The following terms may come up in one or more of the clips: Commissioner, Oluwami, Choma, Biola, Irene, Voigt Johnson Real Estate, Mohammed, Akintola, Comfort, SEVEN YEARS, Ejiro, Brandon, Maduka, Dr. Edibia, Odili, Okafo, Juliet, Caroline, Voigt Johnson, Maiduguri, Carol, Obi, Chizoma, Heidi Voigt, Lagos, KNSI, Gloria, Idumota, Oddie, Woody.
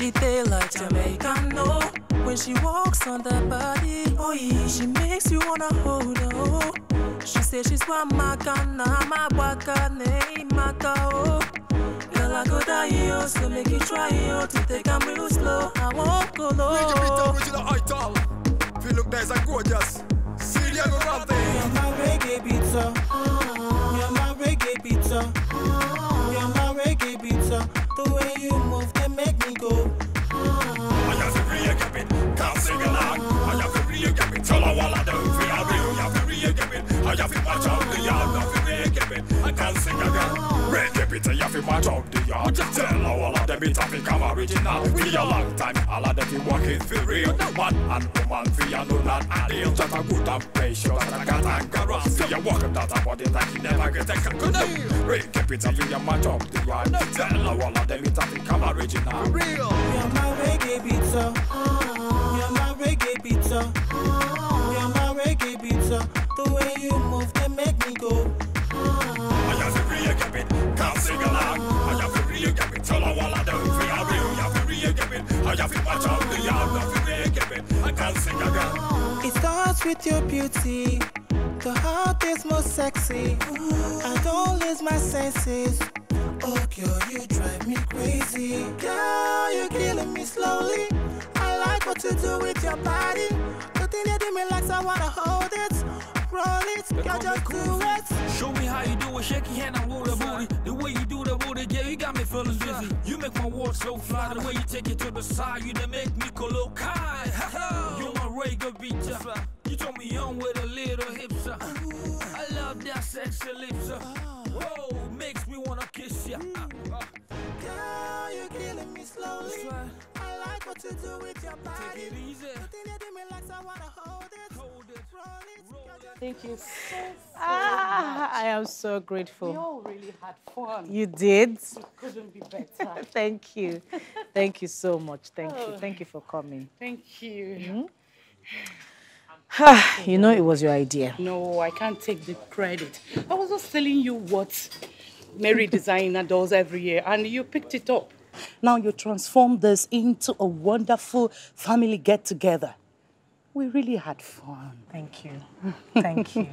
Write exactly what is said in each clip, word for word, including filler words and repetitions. she dey like Jamaican, no. When she walks on that body, oh yeah, she makes you wanna hold her, oh. She says she's Wamaka, na ma waka, ne maka, oh. Girl, I go down here, so make you try here to take a real slow, I won't go low. We can be done with the idol. If you look nice and gorgeous, see you around there. You're my reggae pizza. You're my reggae pizza. You're my reggae pizza. The way you move can make me go. I have to real gap it, can't sing along. I have to real gap it, tell her what I do. I have to real gap it, I have to watch out the yard. I have to real gap it, I can't sing again. Reggae pizza, you have to watch out the yard. Tell her all of them be talking come original. We a long time, all of them be working for real. Man and woman, we are no not ideal. Just a good and patient, and I got a garage. See you walking that a body like you never get a cocoon. Reggae pizza, we a match up the yard. Tell her all of them be talking come original. Real. You're my reggae pizza. You're my reggae pizza. You're my reggae pizza. The way you move can make me go. It starts with your beauty. The heart is most sexy. I don't lose my senses. Oh girl, you drive me crazy. Girl, you're killing me slowly. I like what you do with your body. The thing you do me like, I wanna hold it. Roll it, girl, just do it. Show me how you do it, shake your hand and roll the booty. The way you do the booty, yeah, you got me feeling dizzy. You make my world so fly, the way you take it to the side, you done make me colokai. You my reggae beater, you turn me on with a little hips. Uh. I love that sexy lips. Uh. Whoa, makes me wanna kiss ya. Uh. Girl, you're killing me slowly. I like what you do with your body. Take it easy. You think you do me like I wanna hold it. Hold it. Thank you so, so ah, much. I am so grateful. We all really had fun. You did. It couldn't be better. Thank you. Thank you so much. Thank oh. you. Thank you for coming. Thank you. Mm-hmm. You know it was your idea. No, I can't take the credit. I was just telling you what Mary Designer does every year, and you picked it up. Now you transform this into a wonderful family get-together. We really had fun. Thank you. Thank you.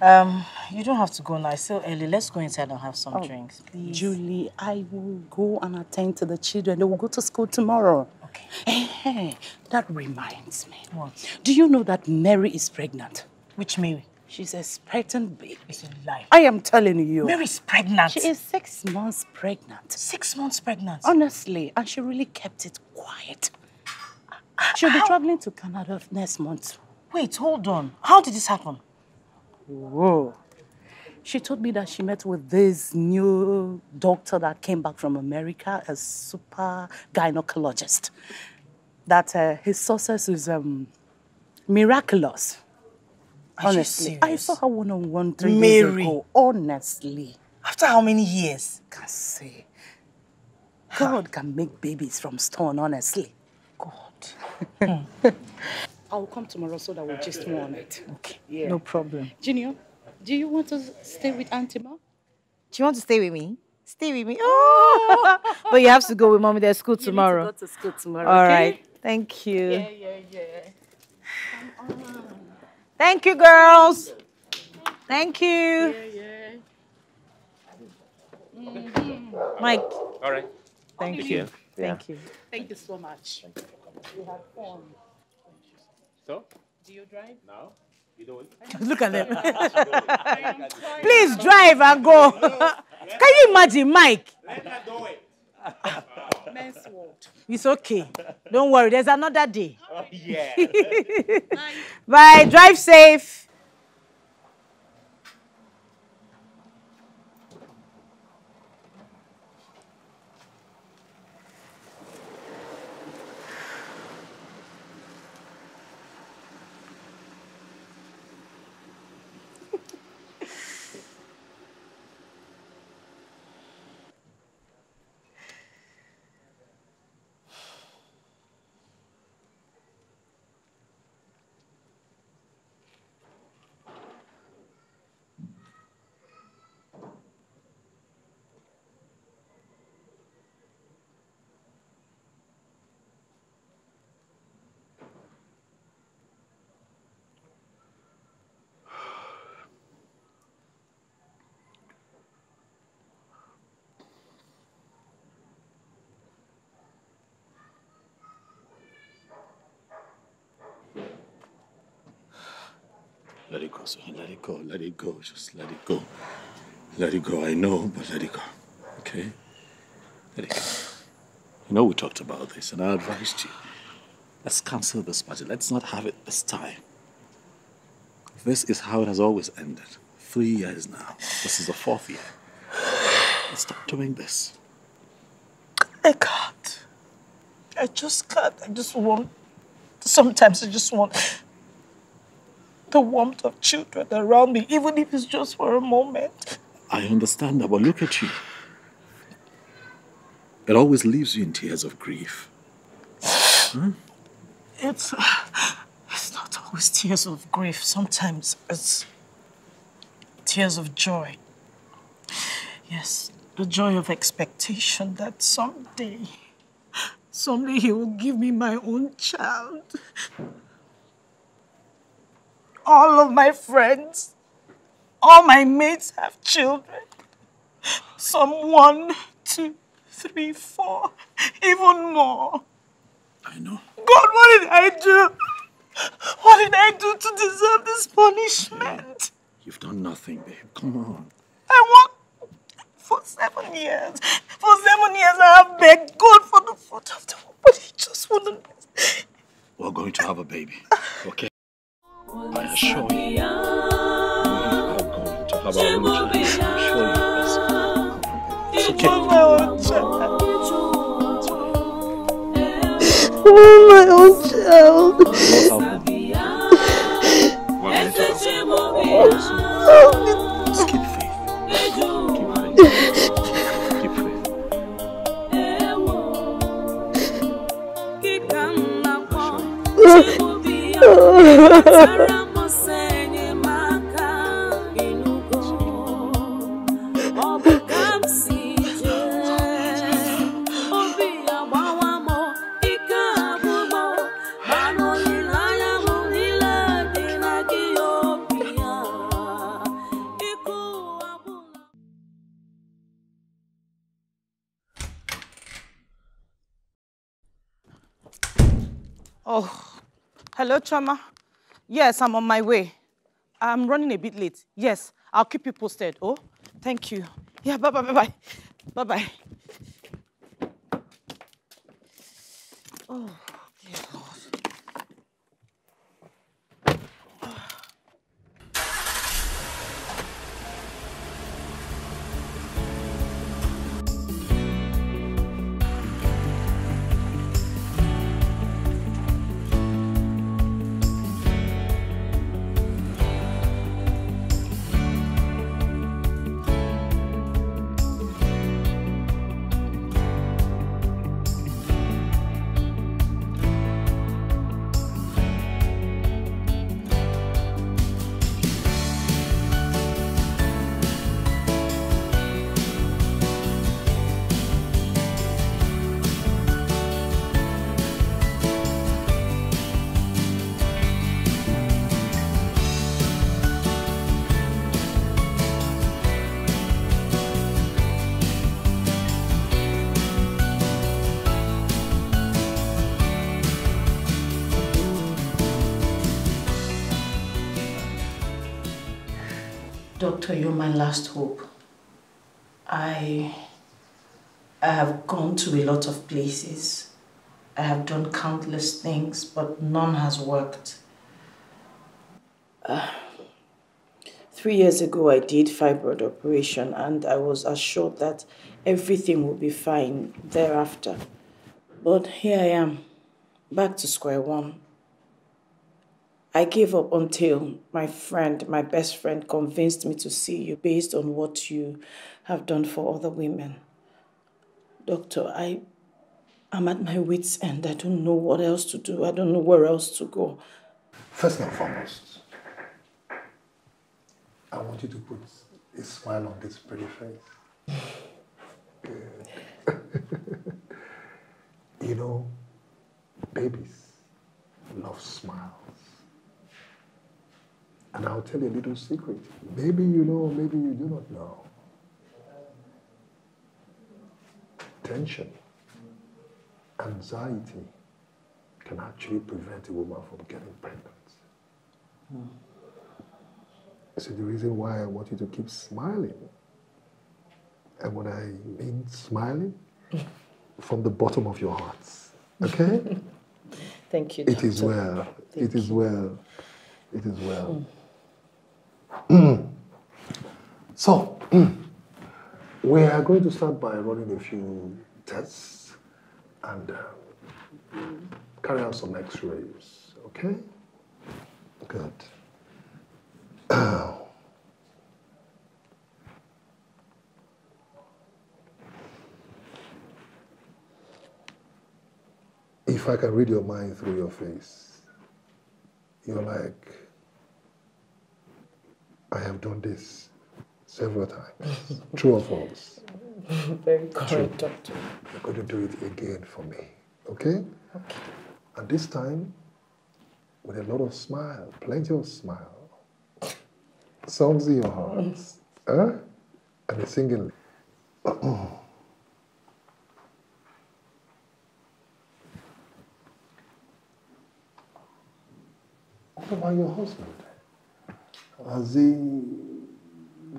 um, you don't have to go now. It's still early. Let's go inside and have some oh, drinks, please. Julie, I will go and attend to the children. They will go to school tomorrow. Okay. Hey, hey, that reminds me. What? Do you know that Mary is pregnant? Which Mary? She's expecting baby. It's a lie. I am telling you. Mary's pregnant. She is six months pregnant. Six months pregnant? Honestly, and she really kept it quiet. She'll be How? traveling to Canada next month. Wait, hold on. How did this happen? Whoa. She told me that she met with this new doctor that came back from America, a super gynecologist. That uh, his success is um, miraculous. Are Honestly, I saw her one-on-one three Mary. days ago. Honestly. After how many years? I can't say. God huh. can make babies from stone, honestly. hmm. I'll come tomorrow so that we'll just more on it. Okay. Yeah. No problem. Junior, do you want to stay with Auntie Ma? Do you want to stay with me? Stay with me. Oh! But you have to go with Mommy. There's school you tomorrow. Need to go to school tomorrow. All okay? right. Thank you. Yeah, yeah, yeah. Come on. Thank you, girls. Thank you. Yeah, yeah. Mm-hmm. Mike. All right. Thank, Thank you. you. Thank yeah. you. Thank you so much. Thank you. You have fun. So? Do you drive? No. You don't? Look at them. Please drive and go. Can you imagine, Mike? Let her do it. Men's world. It's okay. Don't worry. There's another day. Oh, yeah. Bye. Bye. Drive safe. Let it go, sir. Let it go. Let it go. Just let it go. Let it go. I know, but let it go. Okay? Let it go. You know, we talked about this, and I advised you. Let's cancel this party. Let's not have it this time. This is how it has always ended. Three years now. This is the fourth year. Let's stop doing this. I can't. I just can't. I just want... Sometimes I just want the warmth of children around me, even if it's just for a moment. I understand that, but look at you. It always leaves you in tears of grief. Huh? It's... It's not always tears of grief. Sometimes it's tears of joy. Yes, the joy of expectation that someday, someday he will give me my own child. All of my friends, all my mates have children. Some one, two, three, four, even more. I know. God, what did I do? What did I do to deserve this punishment? Yeah. You've done nothing, babe. Come on. I want... For seven years. For seven years I have begged God for the fruit of the womb, but he just wouldn't. We're going to have a baby, okay? I assure you. We are going to have our own child. I assure you. It's okay. My own child. Oh, my own child. Just keep faith. Keep faith. Keep faith. Oh, hello, Choma. Yes, I'm on my way. I'm running a bit late. Yes, I'll keep you posted. Oh, thank you. Yeah, bye-bye, bye-bye. Bye-bye. Oh, dear God. Oh. Doctor, you're my last hope. I, I have gone to a lot of places. I have done countless things, but none has worked. Uh, three years ago, I did fibroid operation, and I was assured that everything would be fine thereafter. But here I am, back to square one. I gave up until my friend, my best friend, convinced me to see you based on what you have done for other women. Doctor, I am at my wit's end. I don't know what else to do. I don't know where else to go. First and foremost, I want you to put a smile on this pretty face. Yeah. You know, babies love smiles. And I'll tell you a little secret. Maybe you know, maybe you do not know. Tension, anxiety can actually prevent a woman from getting pregnant. Mm. This is the reason why I want you to keep smiling. And when I mean smiling, from the bottom of your hearts, okay? Thank you, Doctor. It is well. It is well. It is well. Mm. So, we are going to start by running a few tests and um, carry out some x-rays, okay? Good. Uh, if I can read your mind through your face, you're like, I have done this several times. True or false? Very correct, Doctor. You're going to do it again for me, okay? Okay. And this time, with a lot of smile, plenty of smile. Songs in your hearts, huh? And a singing. What about your husband? Has he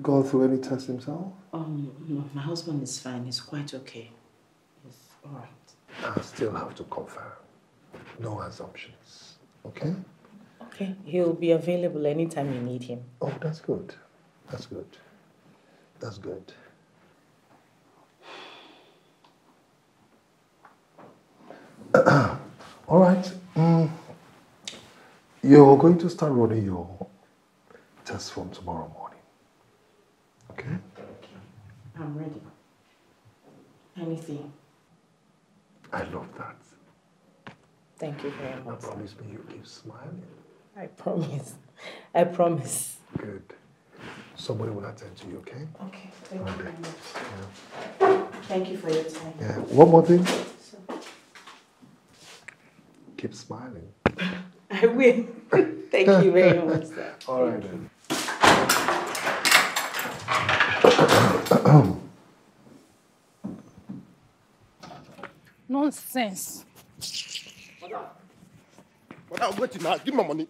gone through any tests himself? Um, no, my husband is fine. He's quite okay. He's all right. I still have to confirm. No assumptions, okay? Okay. He'll be available anytime you need him. Oh, that's good. That's good. That's good. All right. Mm. You're going to start running your test from tomorrow morning. Okay? Okay. I'm ready. Anything. I love that. Thank you very much. I promise me you keep smiling. I promise. I promise. Good. Somebody will attend to you, okay? Okay. Thank okay. you very much. Yeah. Thank you for your time. Yeah. One more thing. So. Keep smiling. I will. Thank you very much, sir. All right, then. Nonsense. Madam, wait now. Give me money.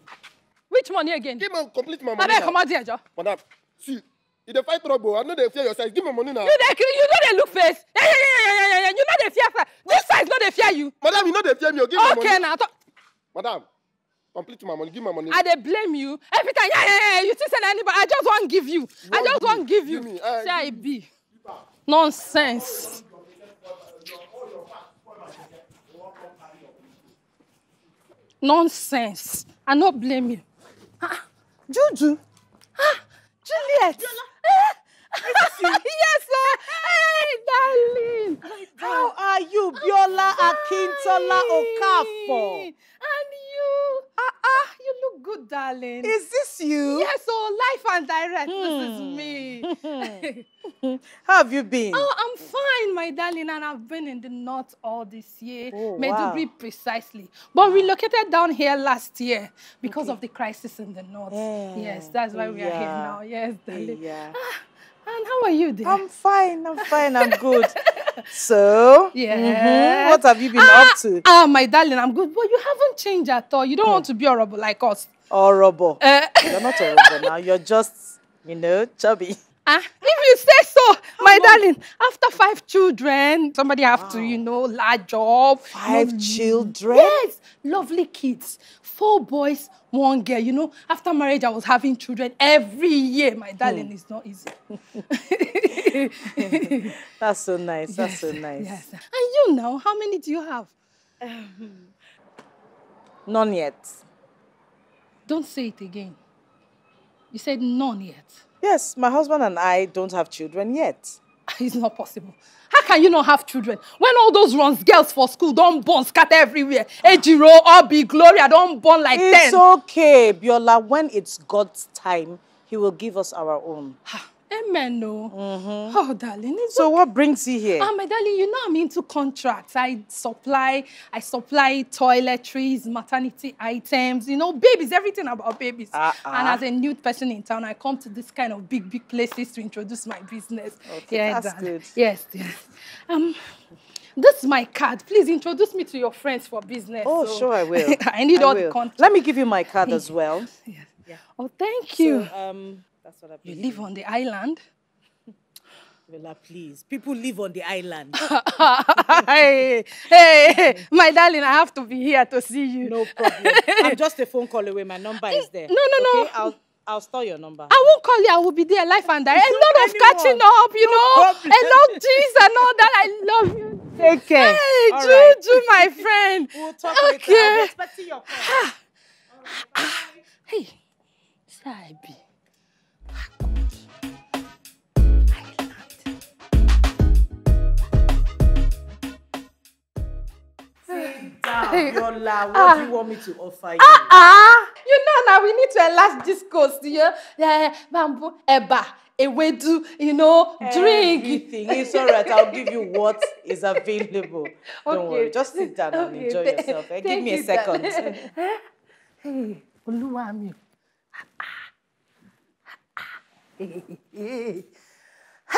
Which money again? Give me complete my money. I come out here, Joe. Madam, see, if they fight trouble, I know they fear your size. Give me money now. You know they look face. Yeah, yeah, yeah, yeah, yeah, yeah. You know they fear size. This size know they fear you. Madam, you know they fear me. Give me money. Okay, now. Madam, complete my money. Give me money. I they blame you every time. Yeah, yeah, yeah. You still send anybody. I just want to give you. I just want to give you. Say I be. Nonsense. Nonsense. I don't blame you. Ah, Juju. Ah, Juliet. Ah, yes, sir. Hey, darling. How are you, Biola, Akintola, Okafo? And you. Ah, ah, you look good, darling. Is this you? Yes, so live and direct. Hmm. This is me. How have you been? Oh, I'm fine, my darling, and I've been in the north all this year. Oh, Maiduguri, wow. Precisely. But relocated down here last year because okay. of the crisis in the north. Yeah. Yes, that's why we yeah. are here now. Yes, darling. Yeah. Ah, and how are you, dear? I'm fine, I'm fine, I'm good. So, yeah. Mm-hmm. What have you been ah, up to? Ah, my darling, I'm good. But you haven't changed at all. You don't hmm. want to be horrible like us. Horrible. Uh, you're not horrible now. You're just, you know, chubby. Ah, if you say so, my oh, darling, after five children, somebody have wow. to, you know, large job. Five lovely. children? Yes, lovely kids. Four boys, one girl. You know, after marriage, I was having children every year. My darling, hmm. it's not easy. That's so nice. Yes. That's so nice. Yes. And you now, how many do you have? Um, none yet. Don't say it again. You said none yet. Yes, my husband and I don't have children yet. It's not possible. How can you not have children? When all those runs, girls for school don't born, scatter everywhere. Ejiro, Obi, Gloria don't born like ten. It's okay, Biola. When it's God's time, he will give us our own. Amen, no. Mm-hmm. Oh, darling. So okay. what brings you here? Ah, my darling, you know I'm into contracts. I supply, I supply toiletries, maternity items, you know, babies, everything about babies. Uh-uh. And as a new person in town, I come to this kind of big, big places to introduce my business. Okay, yeah, that's darling. good. Yes, yes. Um, this is my card. Please introduce me to your friends for business. Oh, so sure, I will. I need I all will. the contracts. Let me give you my card as well. Yes. Yeah. Oh, thank you. So, um, That's what happened. You live on the island? Bella, please. People live on the island. hey, hey, hey, my darling, I have to be here to see you. No problem. I'm just a phone call away. My number is there. No, no, okay? no. I'll I'll store your number. I won't call you. I will be there live and direct. A lot of catching up, you know. A lot of things and all that. I love you. Take care. Hey, Juju, right. my friend. We'll talk okay. later. I'm expecting your call. Right, hey, Sabi. Sit down, Biola. What uh, do you want me to offer you? Ah, uh, ah! Uh, you know now we need to enlarge this course here. Yeah, bamboo, eba, ewedu, you know, drink. Everything. It's all right. I'll give you what is available. Okay. Don't worry. Just sit down okay. and enjoy yourself. Hey, give me a second. Hey, Oluwami.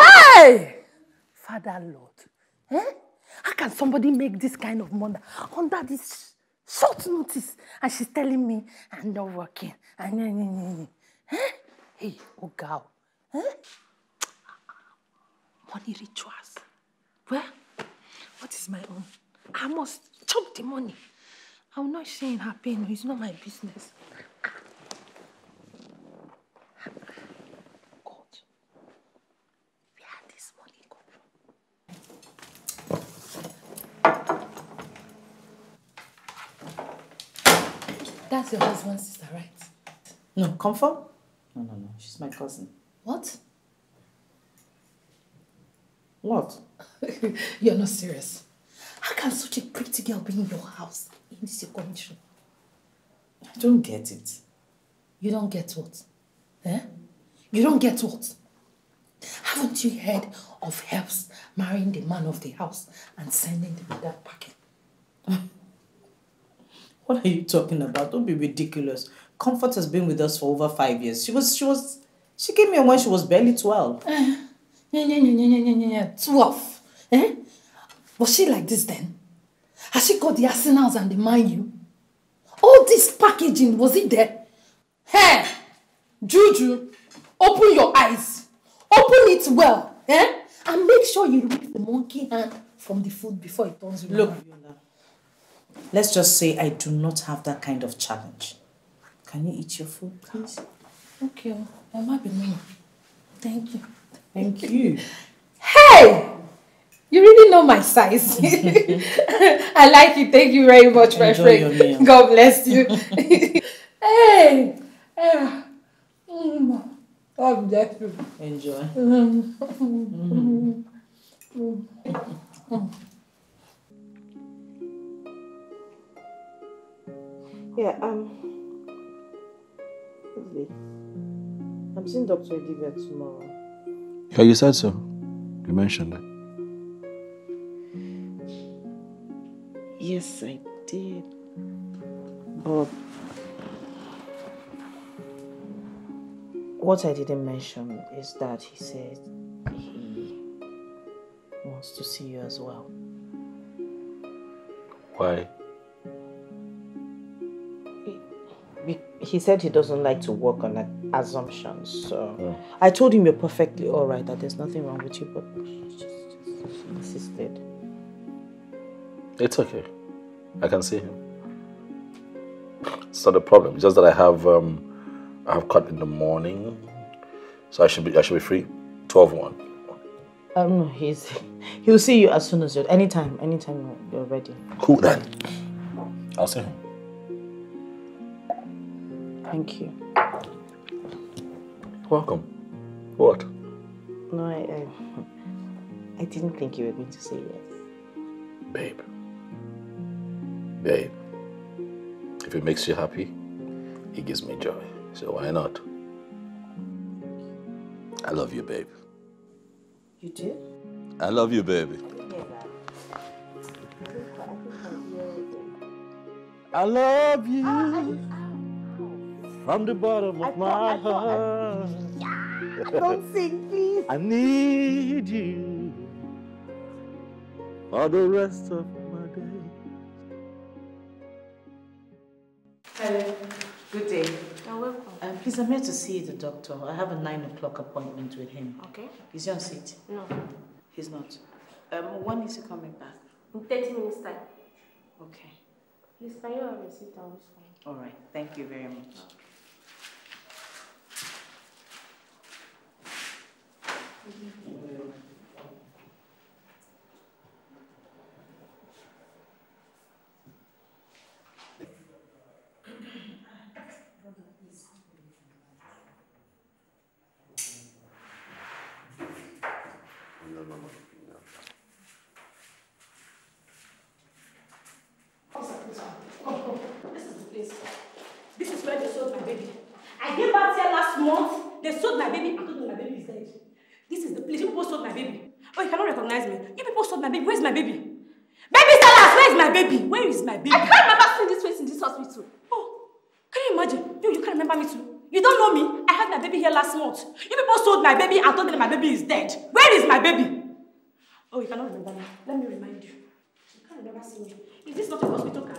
Hey, Father Lord. Eh? How can somebody make this kind of money under this short notice? And she's telling me I'm not working. Hey, oh girl. Huh? Money rituals. Well, what is my own? I must chop the money. I'm not sharing her pain. It's not my business. That's your husband's sister, right? No, Comfort? No, no, no. She's my cousin. What? What? You're not serious. How can such a pretty girl be in your house in this your condition? I don't get it. You don't get what? Eh? You don't get what? Haven't you heard of helps marrying the man of the house and sending the mother packing? What are you talking about? Don't be ridiculous. Comfort has been with us for over five years. She was, she was, she came here when she was barely twelve. Uh, yeah, yeah, yeah, yeah, yeah, yeah. Twelve. Eh? Was she like this then? Has she got the arsenals and the mind you? All this packaging, was it there? Hey, Juju, open your eyes. Open it well. Eh? And make sure you remove the monkey hand from the food before it turns you. Look. Around. Let's just say I do not have that kind of challenge. Can you eat your food, please? Okay. Mama, be me. Thank you. Thank you. Hey! You really know my size. I like it. Thank you very much, my friend. God bless you. Hey! God bless you. Enjoy. Mm-hmm. Yeah, um, I'm seeing Doctor Edibia tomorrow. Yeah, you said so. You mentioned it. Yes, I did. But what I didn't mention is that he said he wants to see you as well. Why? He said he doesn't like to work on assumptions, so yeah. I told him you're perfectly all right, that there's nothing wrong with you, but she insisted. It's okay. I can see him. It's not a problem. It's just that I have um, I have cut in the morning, so I should be I should be free. twelve one. Um, no, he's he'll see you as soon as you're anytime anytime you're ready. Cool then. I'll see him. Thank you. Welcome. What? No, I, I, I didn't think you were going to say yes. Babe. Babe. If it makes you happy, it gives me joy. So why not? I love you, babe. You do? I love you, baby. I love you. I From the bottom of my heart. Yeah. Don't sing, please. I need you for the rest of my day. Hello. Good day. You're welcome. Uh, please, I'm here to see the doctor. I have a nine o'clock appointment with him. Okay. Is he on seat? No. He's not. Um, when is he coming back? In thirty minutes time. Okay. Please, can you have a seat? I'll just come. All right. Thank you very much. Mm-hmm. My baby, I told them my baby is dead. Where is my baby? Oh, you cannot remember me. Let me remind you. You can't remember seeing me. Is this not your hospital card?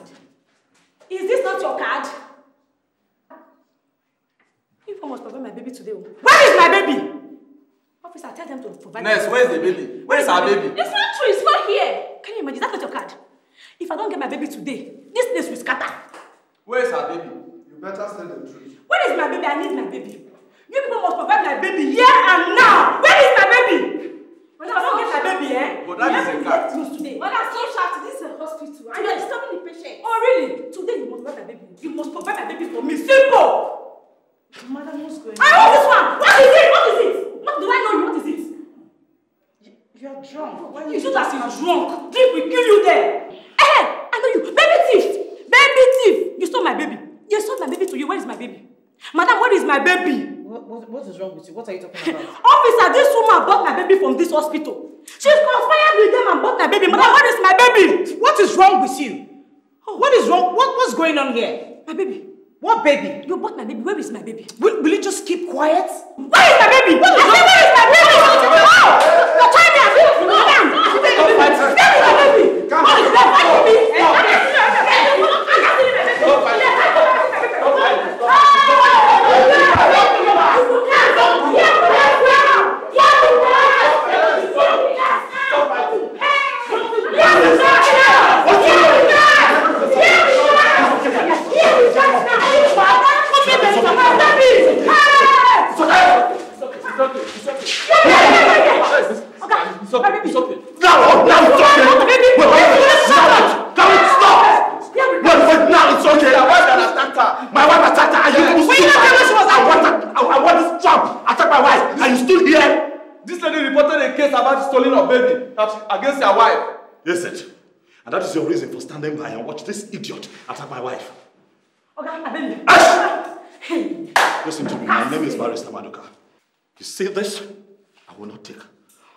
Is this not your card? You must provide my baby today. Where is my baby? Officer, tell them to provide. Nurse, where is the baby? Where is our baby? It's not true. It's not here. Can you imagine? That's not your card. If I don't get my baby today, this place will scatter. Where is our baby? You better tell the truth. Where is my baby? I need my baby. You people must provide my baby here and now. Where is my baby? Well, I don't get my baby, eh? But that is a cat. Well, that's so shocked. This is a hospital. And you are disturbing the patient. Oh, really? Today you must provide my baby. You must provide my baby for me. Simple. Madam, what's going on? I want this one. What is it? What is it? What do I know? What is it? You, you are drunk. Why you should as you are drunk. Drink will kill you there. Eh? I know you. Baby thief. Baby thief. You stole my baby. You stole my baby to you. Where is my baby? Madam, where is my baby? What, what is wrong with you? What are you talking about? Officer, this woman bought my baby from this hospital. She's conspired with them and bought my baby. Mother, what is my baby? What is wrong with you? Oh. What is wrong? What, what's going on here? My baby. What baby? You bought my baby. Where is my baby? Will, will you just keep quiet? Where is my baby? What is I said, where is my baby? You're trying me. I feel it. Where is my baby? What is that? What is this? Against your wife. Yes, it. And that is your reason for standing by and watch this idiot attack my wife. Okay, hey. Listen to me. My name is Barrister Maduka. You see this? I will not take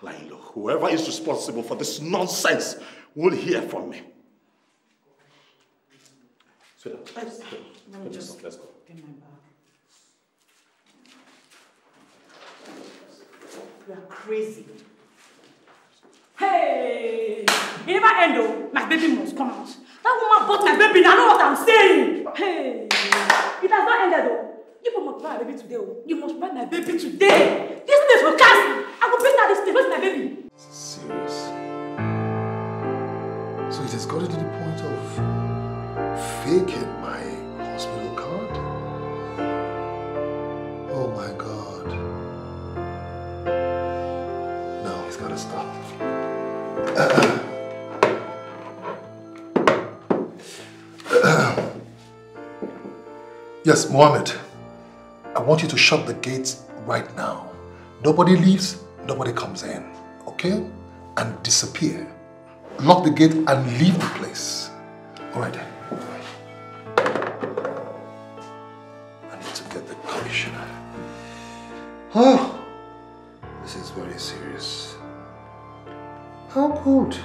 lying low. Whoever is responsible for this nonsense will hear from me. So let's go. Just let's go. Get my bag. You are crazy. Hey! It never ended. My baby must come out. That woman bought my baby. I know what I'm saying. Hey! It has not ended though. You must buy my baby today. You must buy my baby today. This place will cancel. I will bring out this place. Where's my baby? Serious. So it has gotten to the point of faking my hospital card? Oh my God. No, it's gotta stop. Yes, Mohammed, I want you to shut the gates right now. Nobody leaves, nobody comes in, okay? And disappear. Lock the gate and leave the place. All right. I need to get the commissioner. Oh, this is very serious. How could?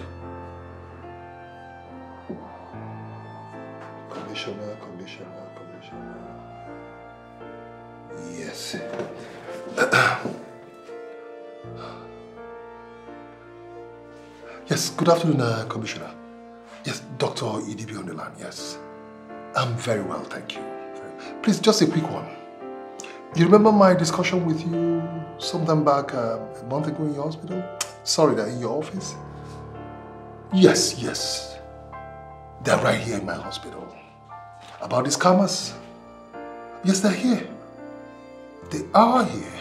Commissioner, commissioner, commissioner. Yes. Yes, good afternoon, uh, Commissioner. Yes, Doctor Edibia on the line, yes. I'm very well, thank you. Very well. Please, just a quick one. You remember my discussion with you sometime back uh, a month ago in your hospital? Sorry, that in your office? Yes, yes. They're right here in my hospital. About these scammers. Yes, they're here. They are here.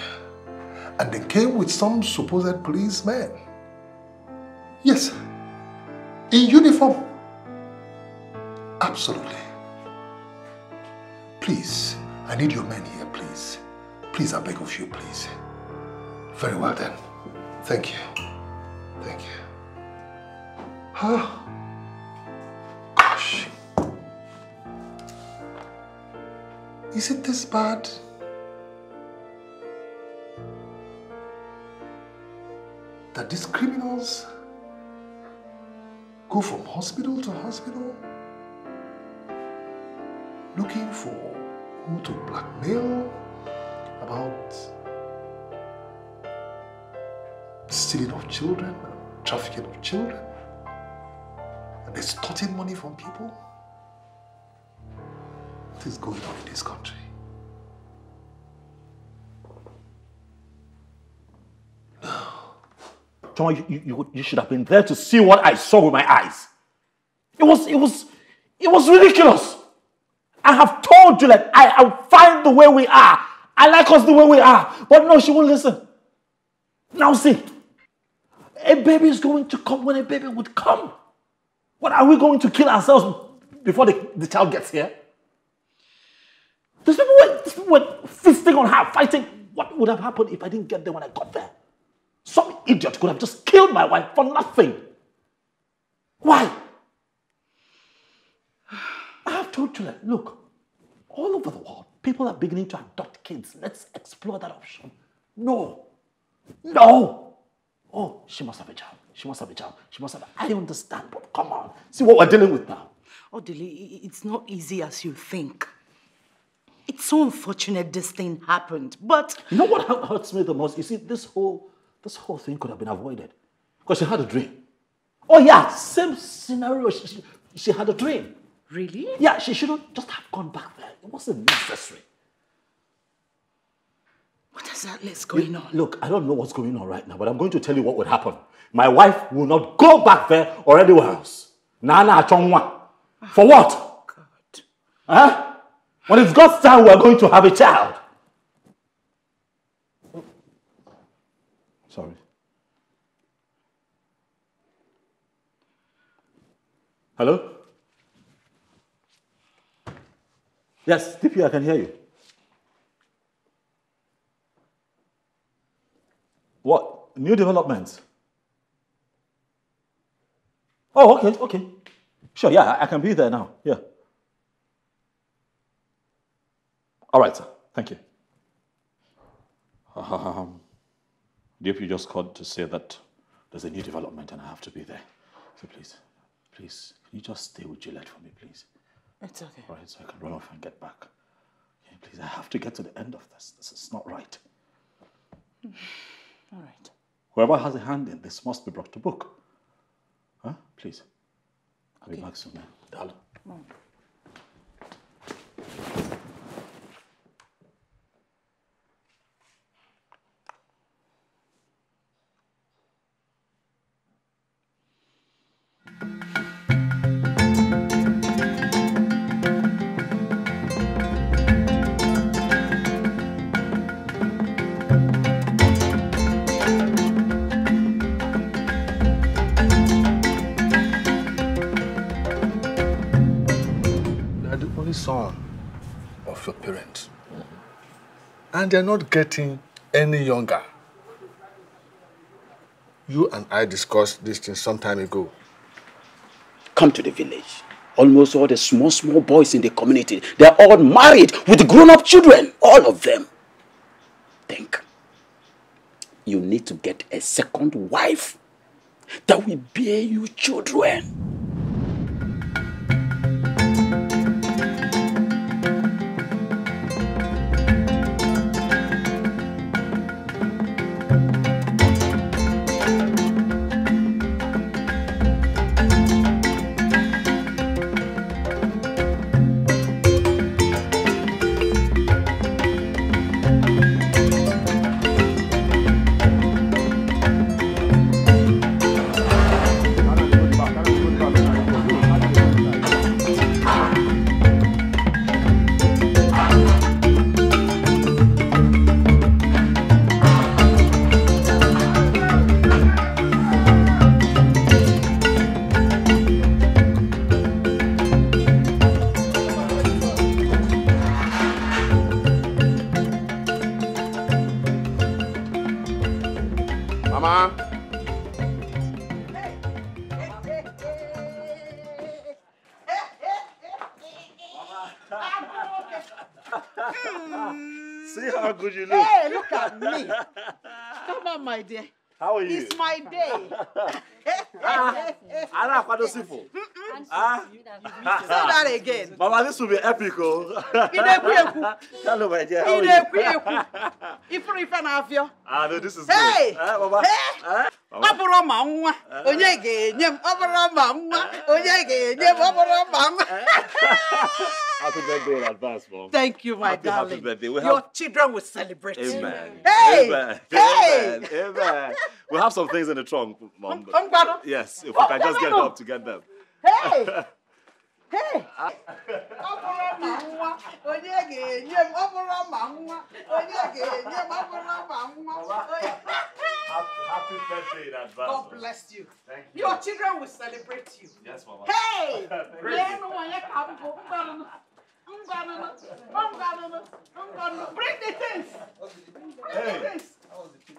And they came with some supposed policemen. Yes. In uniform. Absolutely. Please, I need your men here, please. Please, I beg of you, please. Very well then. Thank you. Thank you. Huh? Gosh. Is it this bad? That these criminals go from hospital to hospital looking for who to blackmail about stealing of children, trafficking of children, and extorting money from people? What is going on in this country? Choma, you, you, you should have been there to see what I saw with my eyes. It was, it was, it was ridiculous. I have told you that I, I'll find the way we are. I like us the way we are. But no, she won't listen. Now see, a baby is going to come when a baby would come. What, are we going to kill ourselves before the, the child gets here? These people were, these people were feasting on her, fighting. What would have happened if I didn't get there when I got there? Some idiot could have just killed my wife for nothing. Why? I have told you that, look, all over the world, people are beginning to adopt kids. Let's explore that option. No. No. Oh, she must have a child. She must have a child. She must have a... I understand, but come on. See what we're dealing with now. Odili, it's not easy as you think. It's so unfortunate this thing happened, but... You know what hurts me the most? You see, this whole... This whole thing could have been avoided because she had a dream. Oh yeah, same scenario. She, she, she had a dream. Really? Yeah, she shouldn't just have gone back there. It wasn't necessary. What is that list going on? Look, I don't know what's going on right now, but I'm going to tell you what would happen. My wife will not go back there or anywhere else. Nana Chongwa. For what? God. Huh? When it's God's time, we're going to have a child. Sorry. Hello? Yes, D P, I can hear you. What? New developments? Oh, okay, okay. Sure, yeah, I can be there now. Yeah. All right, sir. Thank you. Um, D P just called to say that there's a new development and I have to be there. So please, please, can you just stay with Juliet for me, please? It's okay. All right, so I can run off and get back. Okay, please, I have to get to the end of this. This is not right. All right. Whoever has a hand in this must be brought to book. Huh? Please. I'll okay. be back soon. Darling. Son of your parents, mm-hmm. and they're not getting any younger. You and I discussed this thing some time ago. Come to the village. Almost all the small, small boys in the community, they're all married with grown-up children, all of them. Think. You need to get a second wife that will bear you children. Mama. Mama. See how good you look. Hey, look at me. Come on, my dear. How are you? It's my day. Ah, Anna, what is it for? Ah, say that again. Mama, this will be epic, oh. Hello, my dear. How are you? If you can have you. Ah, no, this is good. Hey, Mama. Hey, Oboro mama. Onye ga-enyem. Oboro mama. Onye ga-enyem. Oboro mama. Happy birthday in advance, Mom. Thank you, my happy, darling. Happy birthday. We'll Your have... children will celebrate. Amen. Hey! Amen. Hey! Amen. Amen. We'll have some things in the trunk, Mom. Um, um, yes, if oh, we can just get them up to get them. Hey! Hey! Happy birthday in advance. God bless you. Thank you. Your children will celebrate you. Yes, Mama. Hey! Bring the things. Bring the things.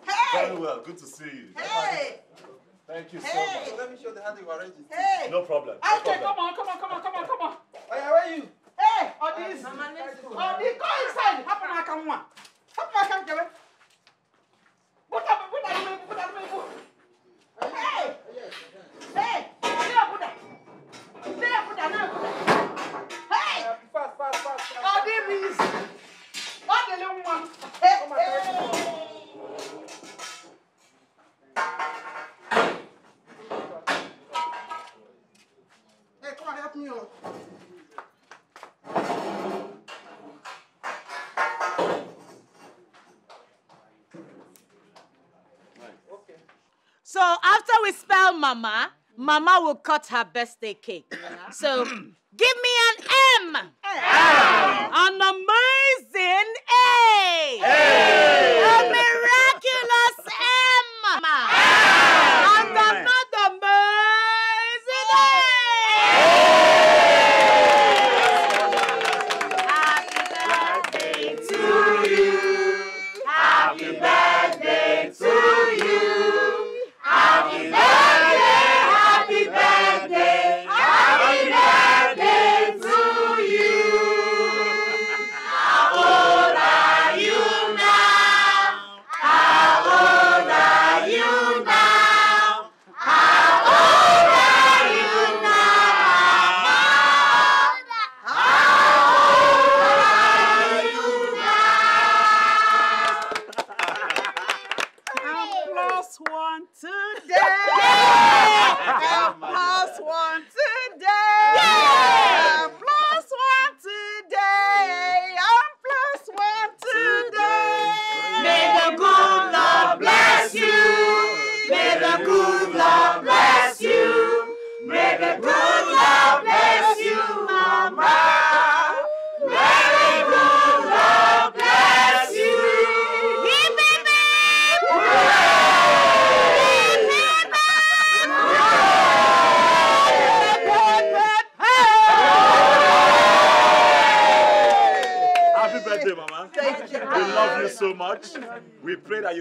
Hey! Very well. Good to see you. Hey! Thank you so hey. much. Let me show the hand you are ready. Hey! No problem. No okay, problem. come on, come on, come on, come on, come on. Where are you? Hey! Oddie, go inside. Happen I can one. Happen I can give Put up, put up, put up, put up. Hey! Hey! There, put up. There, put up, there, put up. Hey! Fast, fast, fast. Oddie, please. Oddie, little one. Hey! Help me out. Okay. So after we spell Mama, Mama will cut her birthday cake. Yeah. So give me an M. M. An amazing A. A. A miraculous M. M. And another amazing.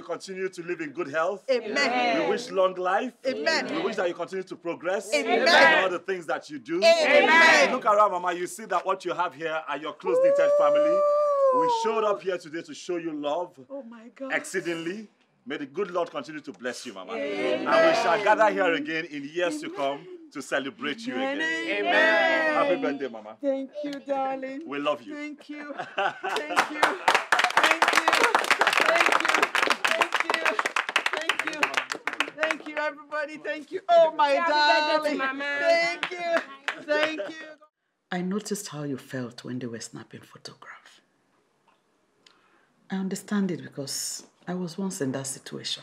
Continue to live in good health. Amen. We wish long life. Amen. We wish that you continue to progress. Amen. In all the things that you do. Amen. Amen. Look around, Mama. You see that what you have here are your close knitted family. We showed up here today to show you love. Oh my God. Exceedingly. May the good Lord continue to bless you, Mama. Amen. And we shall gather here again in years Amen. to come to celebrate Amen. you again. Amen. Amen. Happy birthday, Mama. Thank you, darling. We love you. Thank you. Thank you. Thank you, everybody. Thank you. Oh, my darling. Thank you. Thank you. I noticed how you felt when they were snapping photographs. I understand it because I was once in that situation.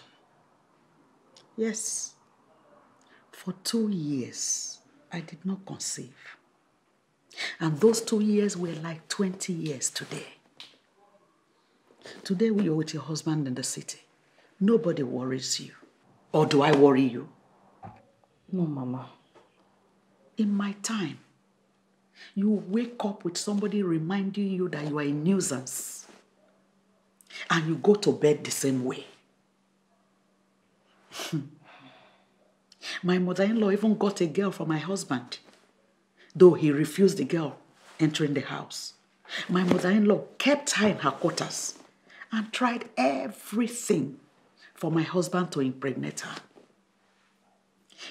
Yes. For two years, I did not conceive. And those two years were like twenty years today. Today, you're with your husband in the city. Nobody worries you. Or do I worry you? No, Mama. In my time, you wake up with somebody reminding you that you are a nuisance. And you go to bed the same way. My mother-in-law even got a girl for my husband, though he refused the girl entering the house. My mother-in-law kept her in her quarters and tried everything for my husband to impregnate her.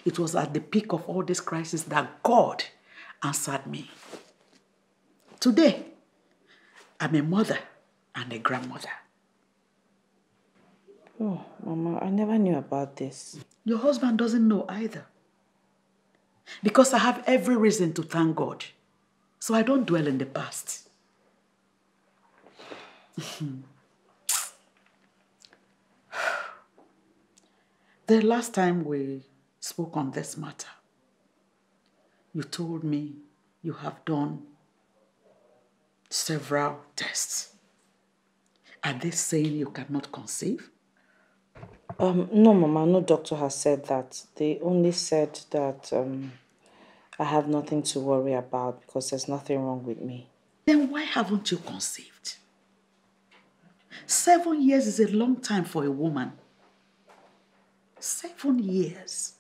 It was at the peak of all this crisis that God answered me. Today, I'm a mother and a grandmother. Oh, Mama, I never knew about this. Your husband doesn't know either. Because I have every reason to thank God. So I don't dwell in the past. The last time we spoke on this matter, you told me you have done several tests. Are they saying you cannot conceive? Um, no, Mama, no doctor has said that. They only said that um, I have nothing to worry about because there's nothing wrong with me. Then why haven't you conceived? Seven years is a long time for a woman. Seven years.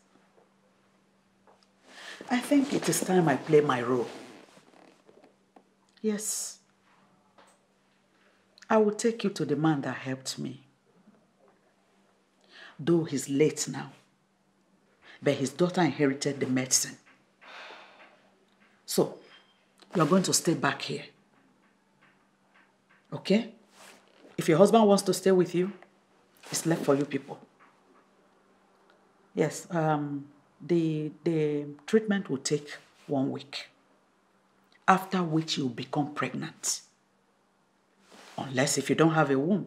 I think it is time I play my role. Yes. I will take you to the man that helped me. Though he's late now, but his daughter inherited the medicine. So, you're going to stay back here. Okay? If your husband wants to stay with you, it's left for you people. Yes, um, the, the treatment will take one week, after which you'll become pregnant. Unless if you don't have a womb.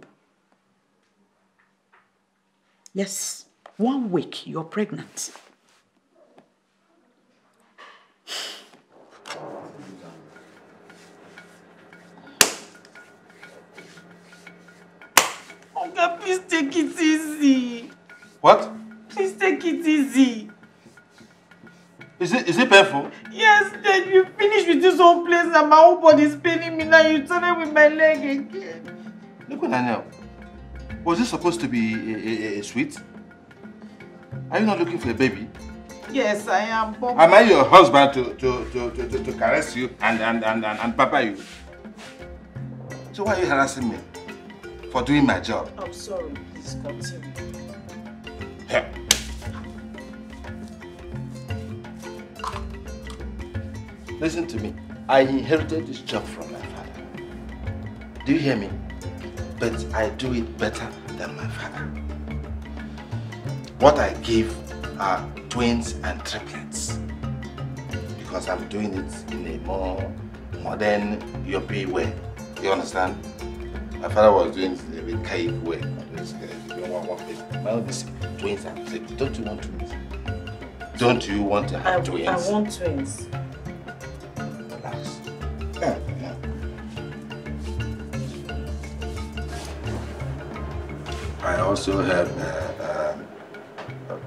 Yes, one week, you're pregnant. Oga, please take it easy. What? Please take it easy. Is it, is it painful? Yes, then you finish with this whole place and my whole body is paining me now. You turn it with my leg again. Look what I know. Was this supposed to be a, a, a sweet? Are you not looking for a baby? Yes, I am. But am I your husband to, to, to, to, to, to caress you and, and, and, and, and papa you? So why are you harassing me for doing my job? I'm sorry. Please continue. Yeah. Listen to me. I inherited this job from my father. Do you hear me? But I do it better than my father. What I give are twins and triplets because I'm doing it in a more modern European way. You understand? My father was doing it in a archaic way. Twins and triplets. Don't you want twins? Don't you want to have I, twins? I want twins. Relax. Yeah. I also help uh, uh,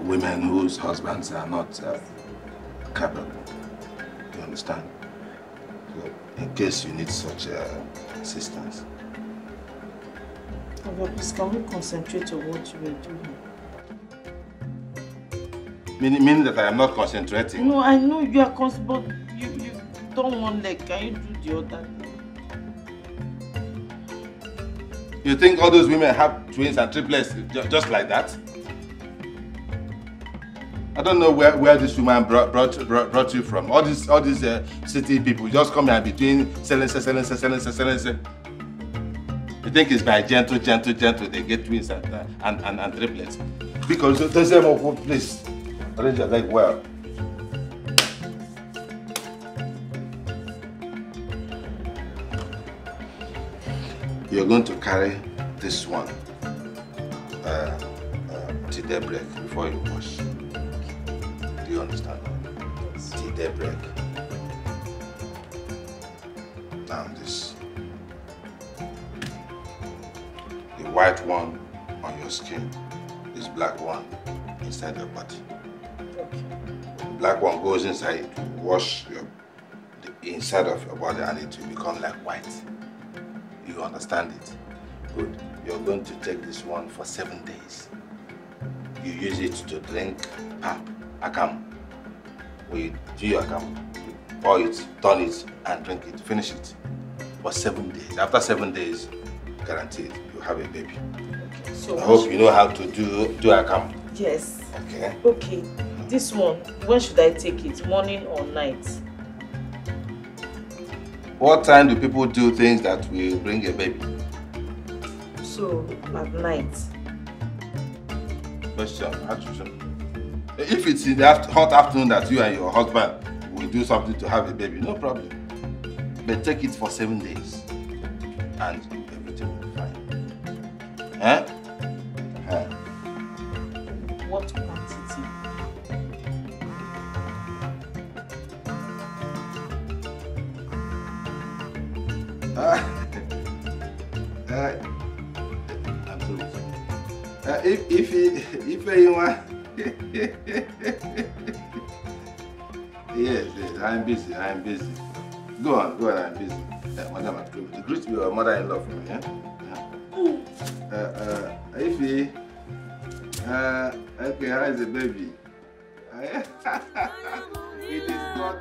women whose husbands are not uh, capable. You understand? So, in case you need such uh, assistance. Oh, but please, can we concentrate on what you are doing? Meaning, meaning that I am not concentrating? No, I know you are concentrating, but you, you don't want like, can you do the other thing? You think all those women have twins and triplets just like that? I don't know where, where this woman brought, brought, brought you from. All these, all these uh, city people just come and between selling, selling, selling, selling, selling. You think it's by gentle, gentle, gentle they get twins and, uh, and, and, and triplets. Because they say, oh, please, arrange your leg well. You're going to carry this one uh, uh, till daybreak before you wash. Do you understand? Yes. Till daybreak. Down this. The white one on your skin, this black one inside your body. Okay. The black one goes inside to wash your, the inside of your body and it will become like white. You understand it? Good. You're going to take this one for seven days. You use it to drink ah, akam. We do your akam. You pour it, turn it, and drink it. Finish it for seven days. After seven days, guaranteed, you have a baby. Okay, so I hope you know how to do do akam. Yes. Okay. Okay. This one, when should I take it? Morning or night? What time do people do things that will bring a baby? So, at night. Question, attribution. If it's in the after, hot afternoon that you and your husband will do something to have a baby, no problem. But take it for seven days and everything will be fine. Huh? Huh? What quantity? Uh, uh, Uh, if if if anyone, yes, yes, I'm busy, I'm busy. Go on, go on, I'm busy. Uh, Madam, I'm greet your mother-in-law for me, yeah? yeah. Uh, uh, if he, uh, okay, how is the baby? It is not.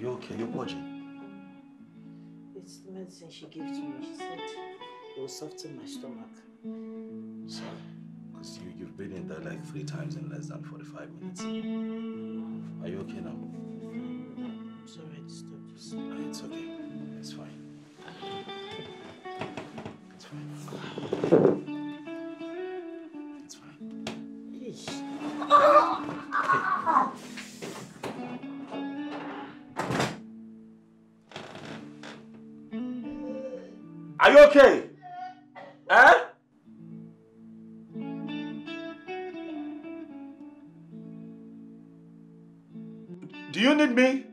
you okay? You're purging? It's the medicine she gave to me. She said it will soften my stomach. Sorry, because you, you've been in there like three times in less than forty-five minutes. Are you okay now? I'm sorry I disturbed you, sir. No, it's okay. It's fine. It's fine. It's fine. Hey. Are you okay? Eh? Do you need me?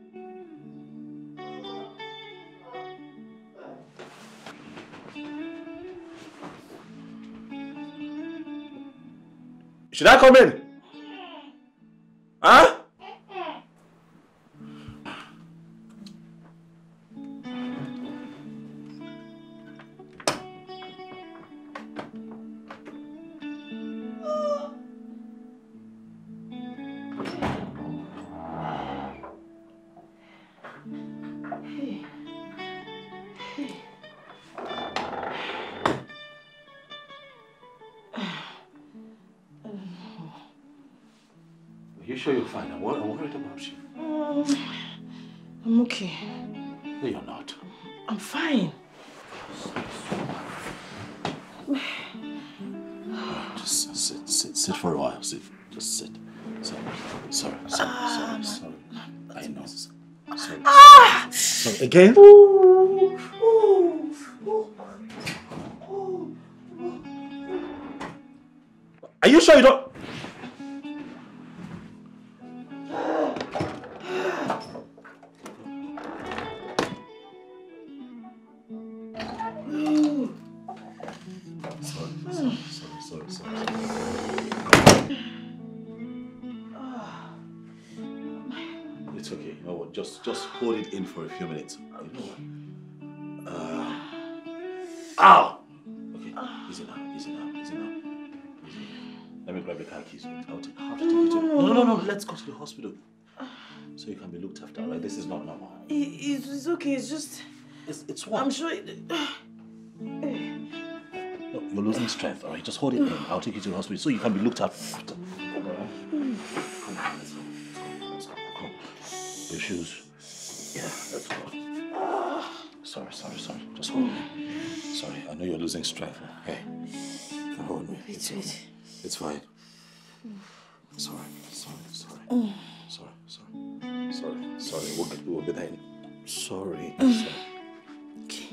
Should I come in? Huh? You're fine. I'm worried about you. Um, I'm okay. No, you're not. I'm fine. Just sit, sit, sit for a while. Sit, just sit. Sorry, sorry, sorry, sorry. sorry, sorry. I know. Sorry. Ah! Sorry. Again. Ooh, ooh, ooh, ooh. Are you sure you don't? For a few minutes. Uh, ow! Okay, easy now, easy now, easy now. Easy. Let me grab the car keys. I'll take, I'll have to take it. No, no, no, let's go to the hospital. So you can be looked after, right? This is not normal. It, it's, it's okay, it's just... It's, it's what? I'm sure it... No, you're losing strength, alright? Just hold it in. I'll take you to the hospital so you can be looked after. Alright? Come on, let's go. Let's go. Come on. Your shoes. Yeah, let's go. Sorry, sorry, sorry. Just hold me. Sorry, I know you're losing strength. Hey, you hold me. It's, wait, wait. It's fine. Sorry, sorry, sorry. Sorry, sorry. Sorry, sorry. We'll get, we'll get in. Sorry, sorry. Okay.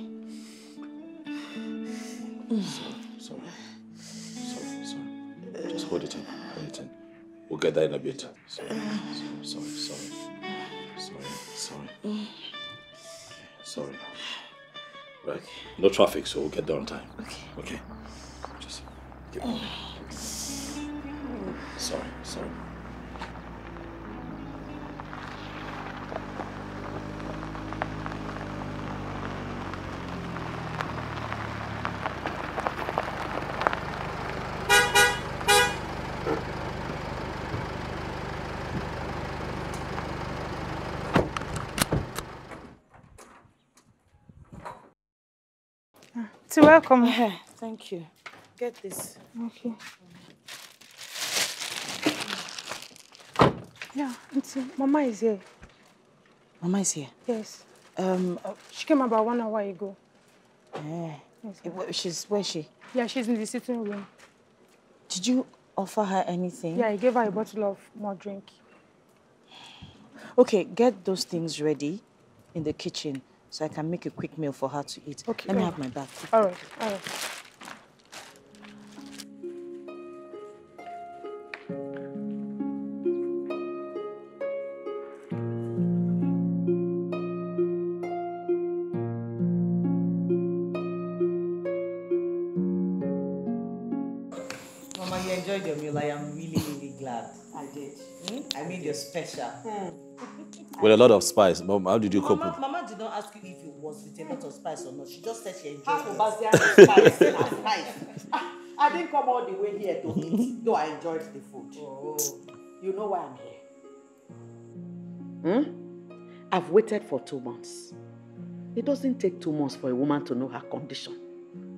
Sorry, sorry. Sorry, sorry. Just hold it in. Hold it in. We'll get that in a bit. Sorry, sorry, sorry. sorry. Sorry, sorry. Mm. Sorry. Right. No traffic, so we'll get there on time. Okay. Okay. Just keep moving. Mm. Sorry, sorry. So welcome. Yeah, thank you. Get this. Okay. Yeah, Auntie, Mama is here. Mama is here? Yes. Um, uh, she came about one hour ago. Yeah. Yes, it, she's, where is she? Yeah, she's in the sitting room. Did you offer her anything? Yeah, I gave her a bottle of more drink. Okay, get those things ready in the kitchen. So I can make a quick meal for her to eat. Okay. Let me have my bag. All right, all right. Mama, you enjoyed your meal. I am really, really glad. I did. Hmm? I made you special. Hmm. With a lot of spice. Mom, how did you cope with it? Mama did not ask you if it was with a lot of spice or not. She just said she enjoyed it. spice, spice. I didn't come all the way here to eat, though I enjoyed the food. Oh. You know why I'm here? Hmm? I've waited for two months. It doesn't take two months for a woman to know her condition.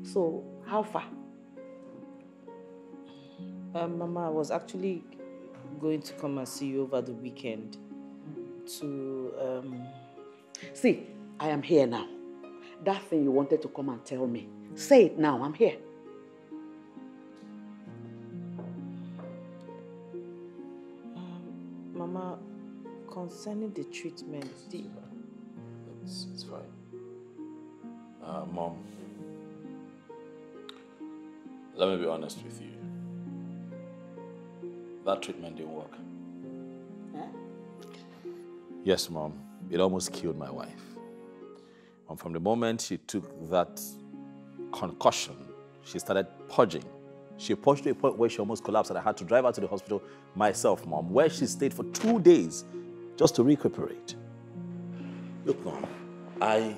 So, how far? Uh, Mama, I was actually going to come and see you over the weekend to... Um... See, I am here now. That thing you wanted to come and tell me. Say it now, I'm here. Um, Mama, concerning the treatment... The... It's, it's fine. Uh, Mom, let me be honest with you. That treatment didn't work. Huh? Yes, Mom. It almost killed my wife. And from the moment she took that concussion, she started purging. She purged to a point where she almost collapsed, and I had to drive her to the hospital myself, Mom, where she stayed for two days just to recuperate. Look, Mom, I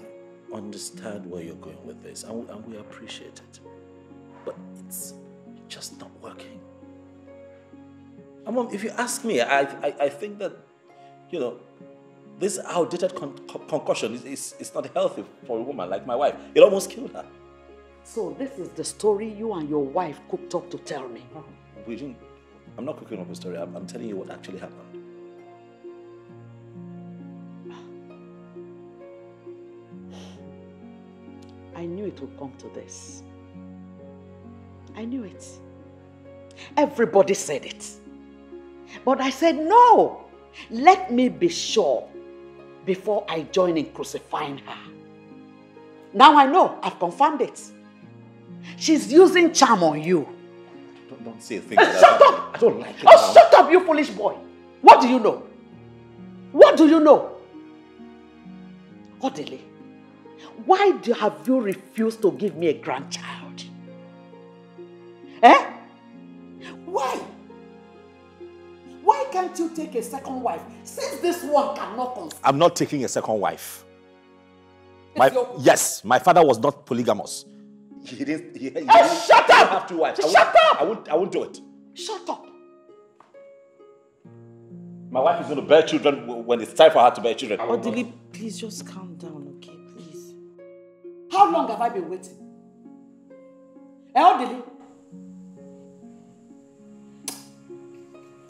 understand where you're going with this, and we, and we appreciate it. But it's just not working. And Mom, if you ask me, I, I, I think that, you know, this outdated con con concussion is, is, is not healthy for a woman like my wife. It almost killed her. So this is the story you and your wife cooked up to tell me. Oh, we didn't, I'm not cooking up a story. I'm, I'm telling you what actually happened. I knew it would come to this. I knew it. Everybody said it. But I said, no, let me be sure before I join in crucifying her. Now I know, I've confirmed it. She's using charm on you. Don't, don't say a thing. Uh, shut up! I don't like it. Oh, now. Shut up, you foolish boy. What do you know? What do you know? Odili, why do, have you refused to give me a grandchild? Eh? Why? Why can't you take a second wife since this one cannot conceive? I'm not taking a second wife. My, yes, my father was not polygamous. He didn't. He, he didn't oh, shut up! Have two wives. Shut I up! I won't. I won't do it. Shut up! My wife is going to bear children when it's time for her to bear children. Odili, please just calm down, okay? Please. How long have I been waiting? Odili.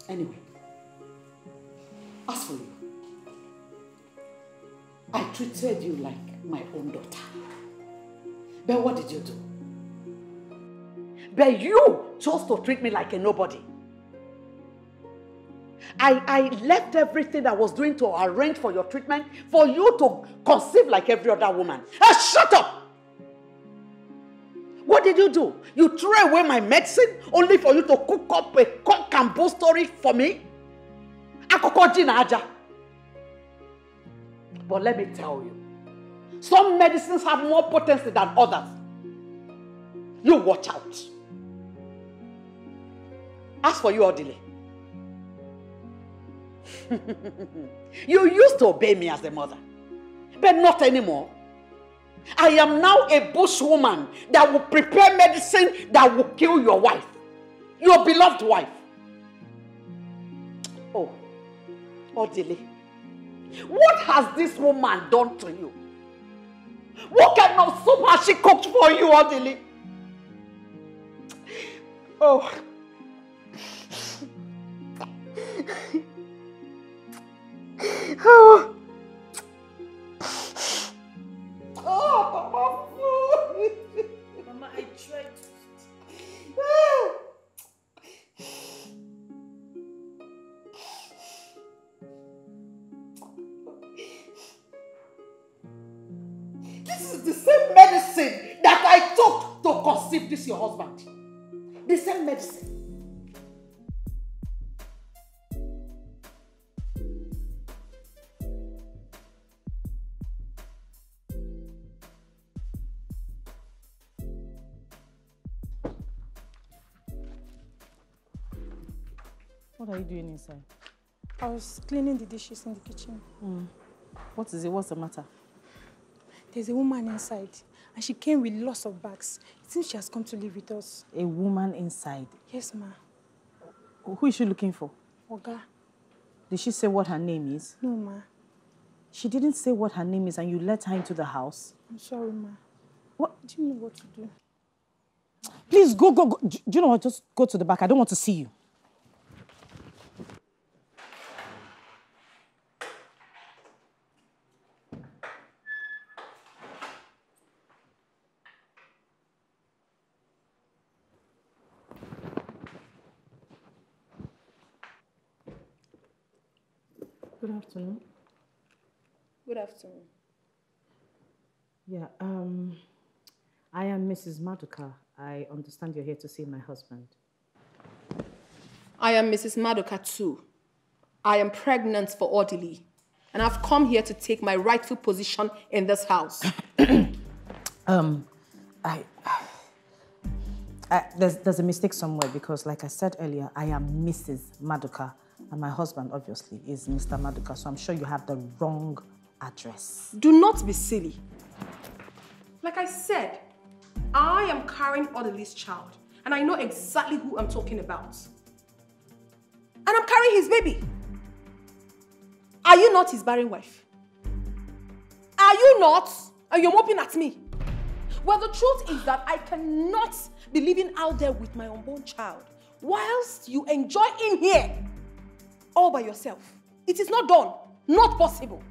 Anyway, as for you, I treated you like my own daughter. But what did you do? But you chose to treat me like a nobody. I, I left everything I was doing to arrange for your treatment for you to conceive like every other woman. Hey, shut up! What did you do? You threw away my medicine only for you to cook up a cock and bull story for me? But let me tell you, some medicines have more potency than others. You watch out. As for you, Odili, you used to obey me as a mother, but not anymore. I am now a bushwoman that will prepare medicine that will kill your wife, your beloved wife. Oh, Odili, what has this woman done to you? What kind of soup has she cooked for you, Odili? Oh. Oh. Oh, Mama. Mama, I tried to... This is the same medicine that I took to conceive this your husband. The same medicine. What are you doing inside? I was cleaning the dishes in the kitchen. Mm. What is it? What's the matter? There's a woman inside, and she came with lots of bags. It seems she has come to live with us. A woman inside? Yes, ma. Who is she looking for? Oga. Did she say what her name is? No, ma. She didn't say what her name is and you let her into the house? I'm sorry, ma. What? Do you know what to do? Please, go, go, go. Do you know what? Just go to the back. I don't want to see you. Good afternoon. Good afternoon. Yeah, um, I am Missus Maduka. I understand you're here to see my husband. I am Missus Maduka too. I am pregnant for Odili, and I've come here to take my rightful position in this house. um, I, I there's, there's a mistake somewhere because, like I said earlier, I am Missus Maduka, and my husband, obviously, is Mister Maduka, so I'm sure you have the wrong address. Do not be silly. Like I said, I am carrying Odili's child, and I know exactly who I'm talking about. And I'm carrying his baby. Are you not his barren wife? Are you not? And you're moping at me. Well, the truth is that I cannot be living out there with my unborn child whilst you enjoy in here all by yourself. It is not done. Not possible.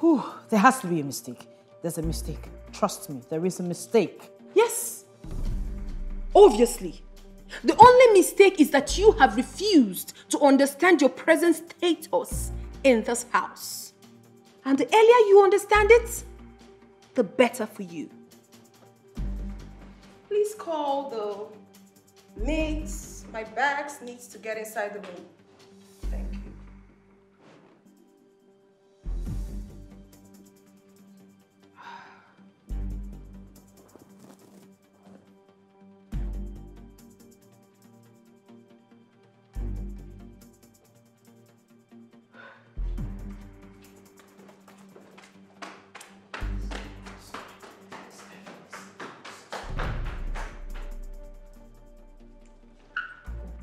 Whew, there has to be a mistake. There's a mistake. Trust me, there is a mistake. Yes, obviously. The only mistake is that you have refused to understand your present status in this house. And the earlier you understand it, the better for you. Please call the maids. My bags needs to get inside the room. Thank you.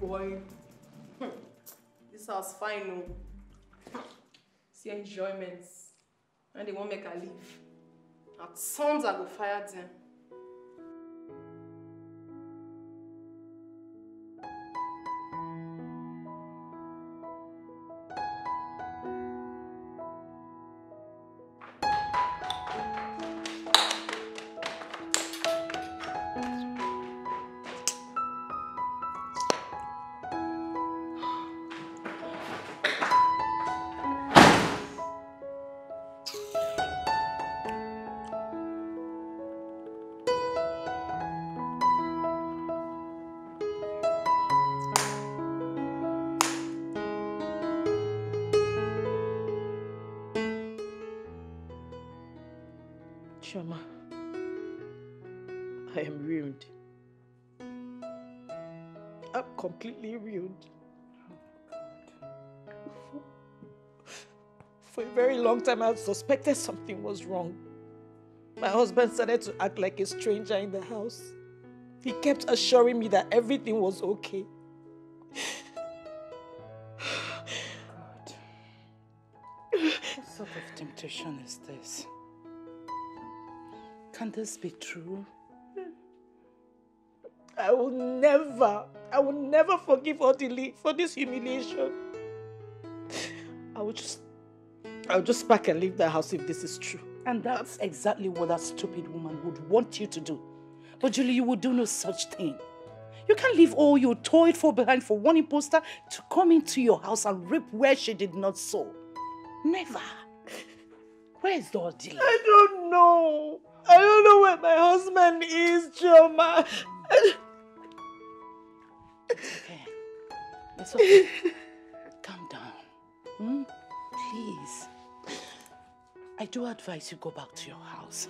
Boy, this house fine. See enjoyments, and they won't make her leave. At sons I go fire them. Choma, I am ruined. I'm completely ruined. Oh, for a very long time, I suspected something was wrong. My husband started to act like a stranger in the house. He kept assuring me that everything was okay. God. What sort of temptation is this? Can this be true? I will never, I will never forgive Odili for this humiliation. I will just, I will just pack and leave the house if this is true. And that's exactly what that stupid woman would want you to do. But Julie, you will do no such thing. You can't leave all your toiled for behind for one imposter to come into your house and rip where she did not sow. Never. Where is the Odili? I don't know. I don't know where my husband is, Choma. It's okay. It's okay. Calm down. Hmm? Please. I do advise you go back to your house.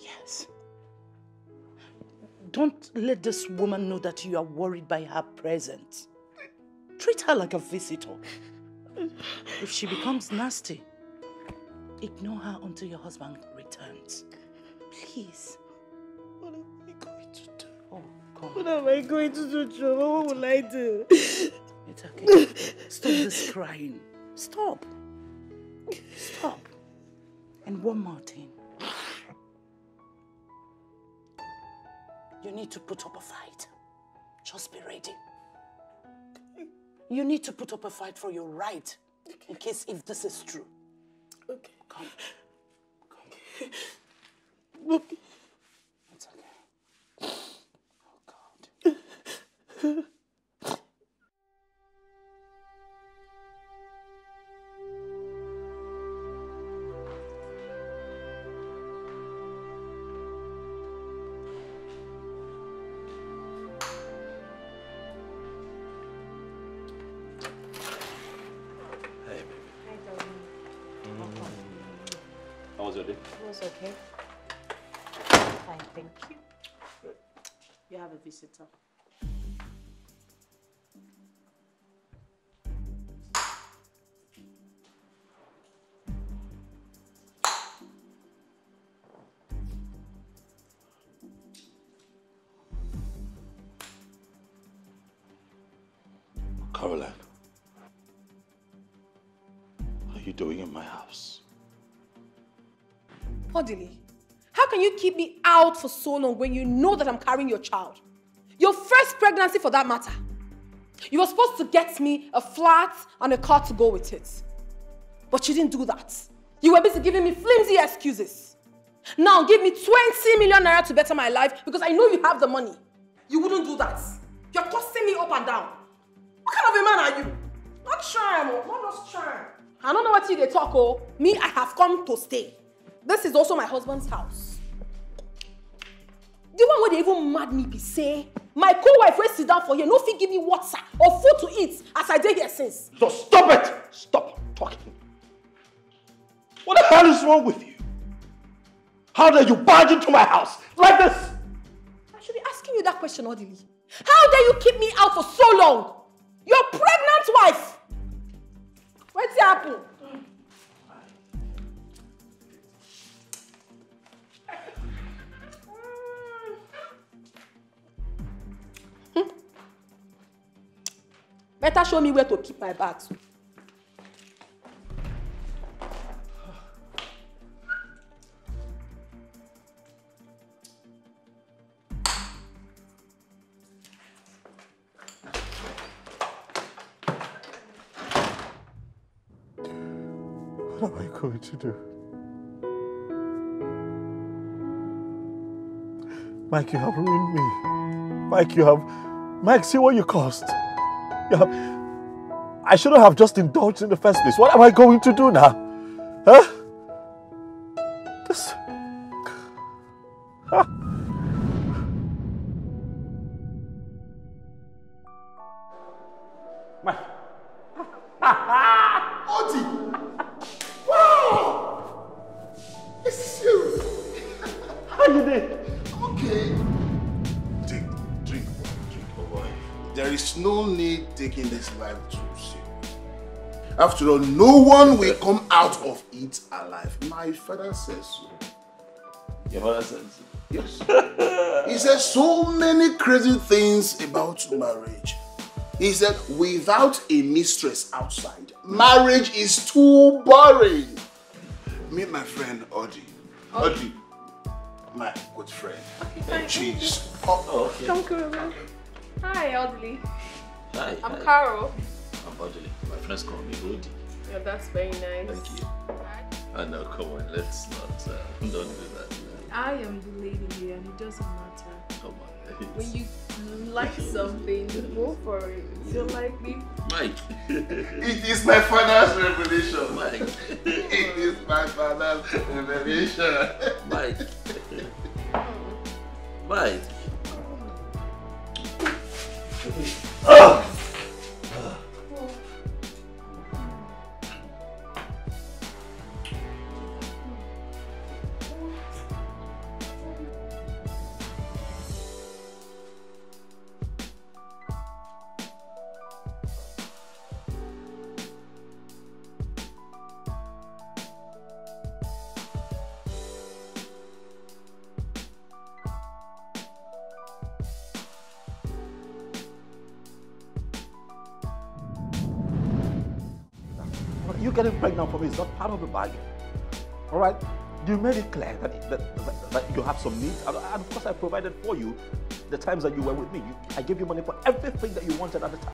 Yes. Don't let this woman know that you are worried by her presence. Treat her like a visitor. If she becomes nasty, ignore her until your husband returns. Please. What am I going to do? Oh, God. What am I going to do, Joe? What will I do? It's okay. Stop this crying. Stop. Stop. And one more thing. You need to put up a fight. Just be ready. You need to put up a fight for your right, okay, in case if this is true. Okay. Come. Come. Okay. It's okay. Oh, God. Okay. Fine, thank you. Good. You have a visitor. Caroline, what are you doing in my house? Odili, how can you keep me out for so long when you know that I'm carrying your child? Your first pregnancy for that matter. You were supposed to get me a flat and a car to go with it. But you didn't do that. You were busy giving me flimsy excuses. Now give me twenty million naira to better my life because I know you have the money. You wouldn't do that. You're tossing me up and down. What kind of a man are you? Not trying, not just trying. I don't know what you they talk, oh. Me, I have come to stay. This is also my husband's house. The one where they even mad me be say, my co-wife will sit down for here, no fee give me water or food to eat as I did here since. So stop it! Stop talking. What the hell is wrong with you? How dare you barge into my house like this? I should be asking you that question, Odili. How dare you keep me out for so long? Your pregnant wife! What's happened? Better show me where to keep my bags. What am I going to do? Mike, you have ruined me. Mike, you have... Mike, see what you cost. Yeah. I shouldn't have just indulged in the first place. What am I going to do now? Huh? This... Huh? My... Oddie! Wow! This is you! How you did? Okay. Drink, drink, drink, oh boy. There is no need taking this life too seriously. After all, no one will come out of it alive. My father says so. Your father says so? Yes. He says so many crazy things about marriage. He said, without a mistress outside, marriage is too boring. Meet my friend, Oddie. Oddie, my good friend. Okay, she's... Oh, okay. Come, Carol. Hi, Oddie. Hi. I'm hi. Carol. I'm Odili. My friends call me Woody. Yeah, that's very nice. Thank you. I know, oh, come on, let's not, uh, don't do that. No. I am the lady here and it doesn't matter. Come on, ladies. When you like something, you go for it. You don't like me? Mike! It is my father's revelation. Mike! It is my father's revelation. Mike! Mike! Oh! you getting pregnant for me is not part of the bargain. All right? You made it clear that, that, that, that you have some needs. And of course, I provided for you the times that you were with me. You, I gave you money for everything that you wanted at the time.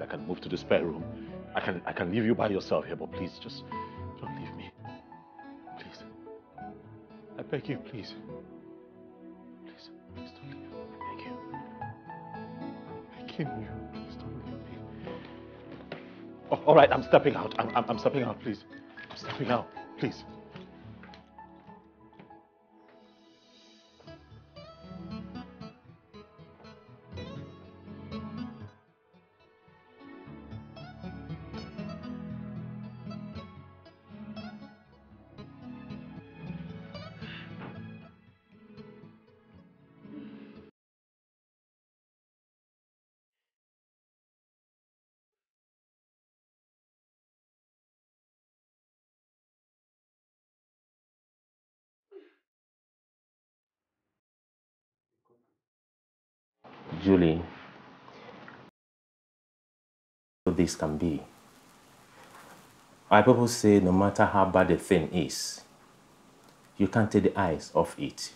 I can move to the spare room. I can I can leave you by yourself here, but please just don't leave me. Please. I beg you, please. Please, please don't leave me. I beg you. I beg you. Please don't leave me. Oh, all right, I'm stepping out. I'm, I'm I'm stepping out, please. I'm stepping out, please. Julie, this can be. I purpose say no matter how bad the thing is, you can't take the eyes off it.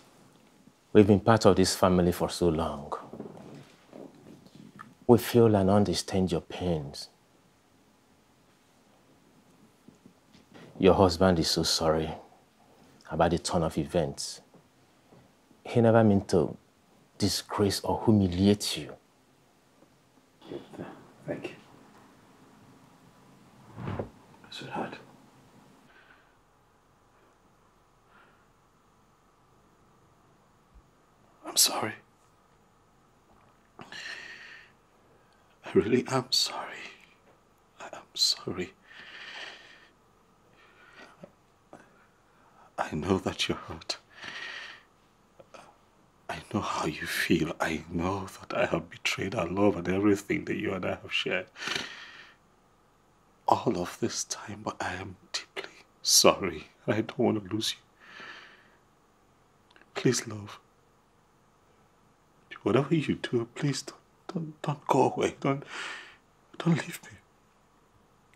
We've been part of this family for so long. We feel and understand your pains. Your husband is so sorry about the turn of events. He never meant to disgrace or humiliate you. Thank you. Sweetheart. I'm sorry. I really am sorry. I am sorry. I know that you're hurt. I know how you feel. I know that I have betrayed our love and everything that you and I have shared. All of this time, but I am deeply sorry. I don't want to lose you. Please, love. Whatever you do, please don't, don't, don't go away. Don't, don't leave me.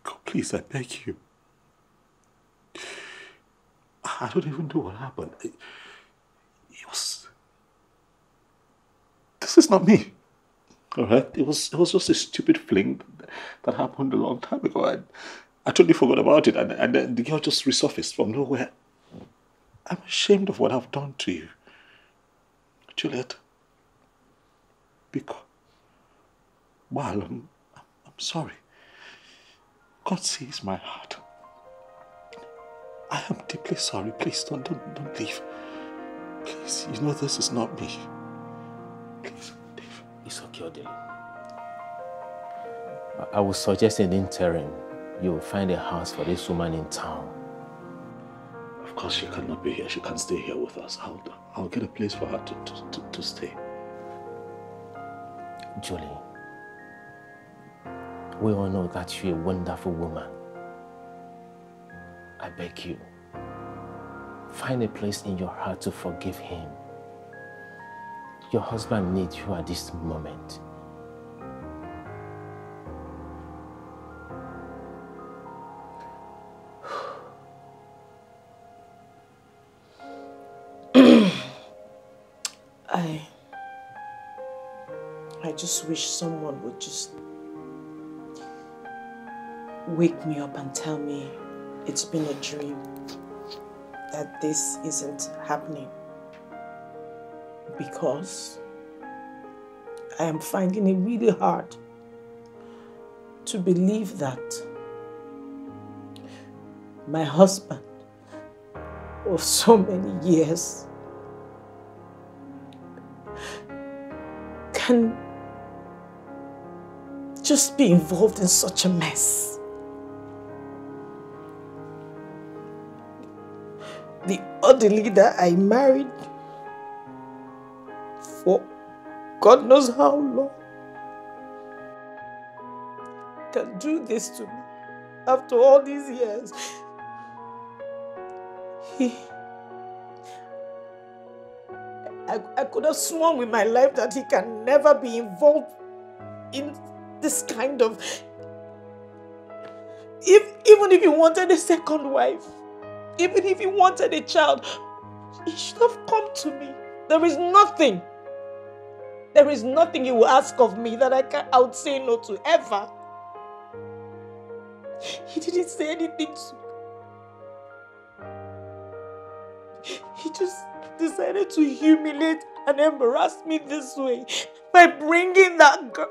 God, please, I beg you. I don't even know what happened. It was... This is not me. All right? It was, it was just a stupid fling that happened a long time ago. I, I totally forgot about it, and, and then the girl just resurfaced from nowhere. I'm ashamed of what I've done to you, Juliet. Because, well, I'm, I'm sorry. God sees my heart. I am deeply sorry. Please don't, don't, don't leave. Please, you know this is not me. Please. It's okay, Odili. I would suggest in the interim, you will find a house for this woman in town. Of course, she cannot be here. She can't stay here with us. I'll, I'll get a place for her to, to, to, to stay. Julie, we all know that you're a wonderful woman. I beg you, find a place in your heart to forgive him. Your husband needs you at this moment. I... I just wish someone would just wake me up and tell me it's been a dream, that this isn't happening. Because I am finding it really hard to believe that my husband of so many years can just be involved in such a mess. The Odili that I married for God knows how long can do this to me after all these years. He... I, I could have sworn with my life that he can never be involved in this kind of... If, even if he wanted a second wife, even if he wanted a child, he should have come to me. There is nothing. There is nothing you will ask of me that I can, I would say no to, ever. He didn't say anything to me. He just decided to humiliate and embarrass me this way by bringing that girl.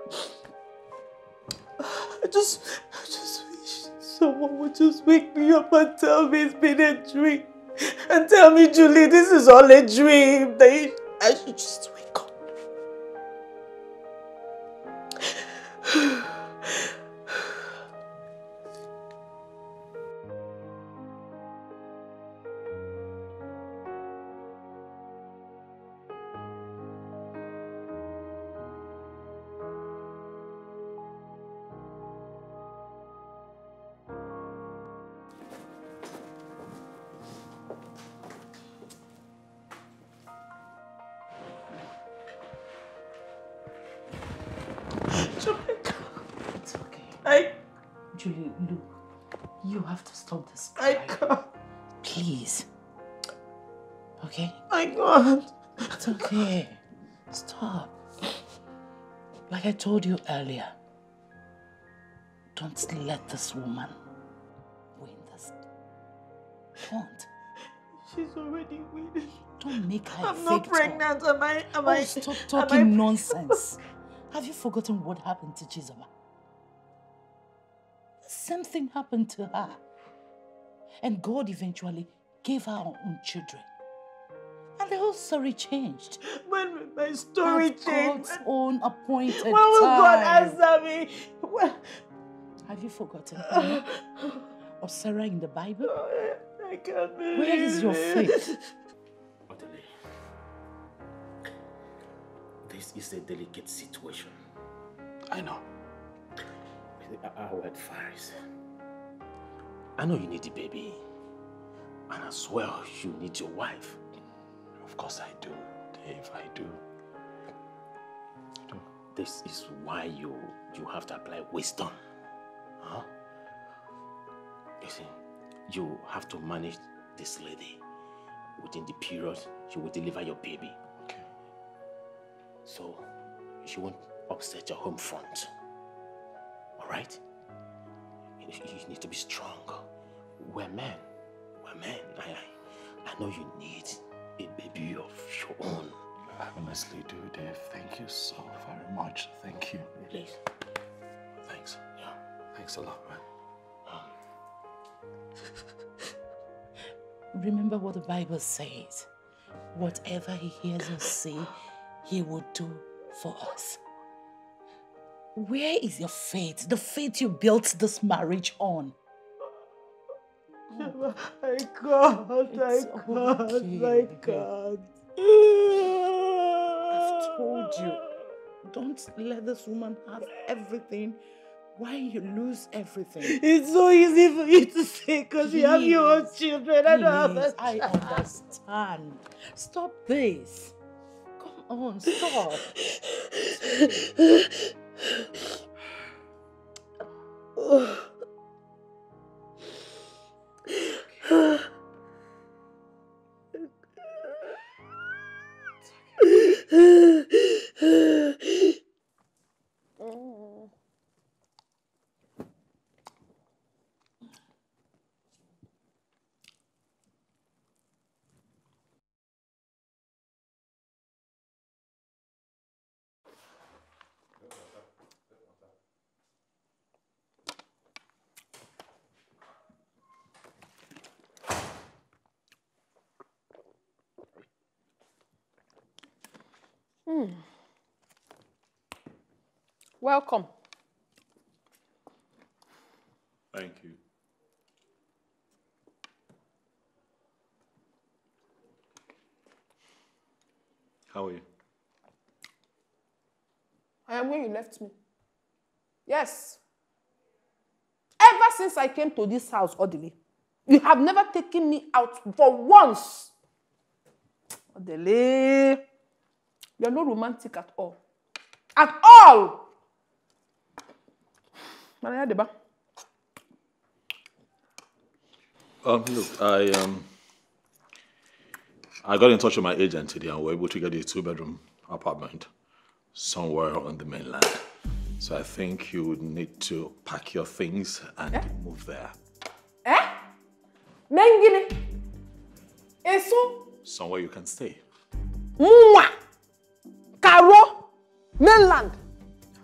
I just, I just wish someone would just wake me up and tell me it's been a dream. And tell me, Julie, this is all a dream. That I should just wake up. Juliet. It's okay. I... Juliet, look. You have to stop this cry. I can't. Please. Okay? I can't. It's okay. Stop. Like I told you earlier, don't let this woman win this. Don't. She's already winning. Don't make her I'm not pregnant. Am I? Am I? Oh, stop talking nonsense. Have you forgotten what happened to Chizoma? The same thing happened to her. And God eventually gave her her own children. And the whole story changed. When will my story change? At God's own appointed time. When will God answer me? When... Have you forgotten uh, or Sarah in the Bible? I can't believe Where is your faith? Odili, this is a delicate situation. I know. Our advice. I know you need a baby. And as well, you need your wife. Of course I do, Dave, I do. I do. This is why you, you have to apply wisdom. Huh? You see, you have to manage this lady. Within the period, she will deliver your baby. Okay. So, she won't upset your home front. All right? You, you need to be strong. We're men. We're men. I, I, I know you need a baby of your own. I honestly do, Dave. Thank you so very much. Thank you. Please. Thanks. Yeah. Thanks a lot, man. Um. Remember what the Bible says. Whatever he hears us say, he will do for us. Where is your faith? The faith you built this marriage on. Oh. I can't, it's I can't, okay. I can't. I've told you, don't let this woman have everything. Why you lose everything? It's so easy for you to say because you have your own children. I don't have a child. I understand. Stop this. Come on, stop. Oh. It's okay. Mm. Welcome. Thank you. How are you? I am where you left me. Yes. Ever since I came to this house, Odili, you have never taken me out for once. Odili. You are not romantic at all. At all! Um, look, I, um, I got in touch with my agent today and we were able to get a two-bedroom apartment somewhere on the mainland. So I think you would need to pack your things and eh? move there. Eh? Mengine? Eso? Somewhere you can stay. Mwah! Carol, mainland.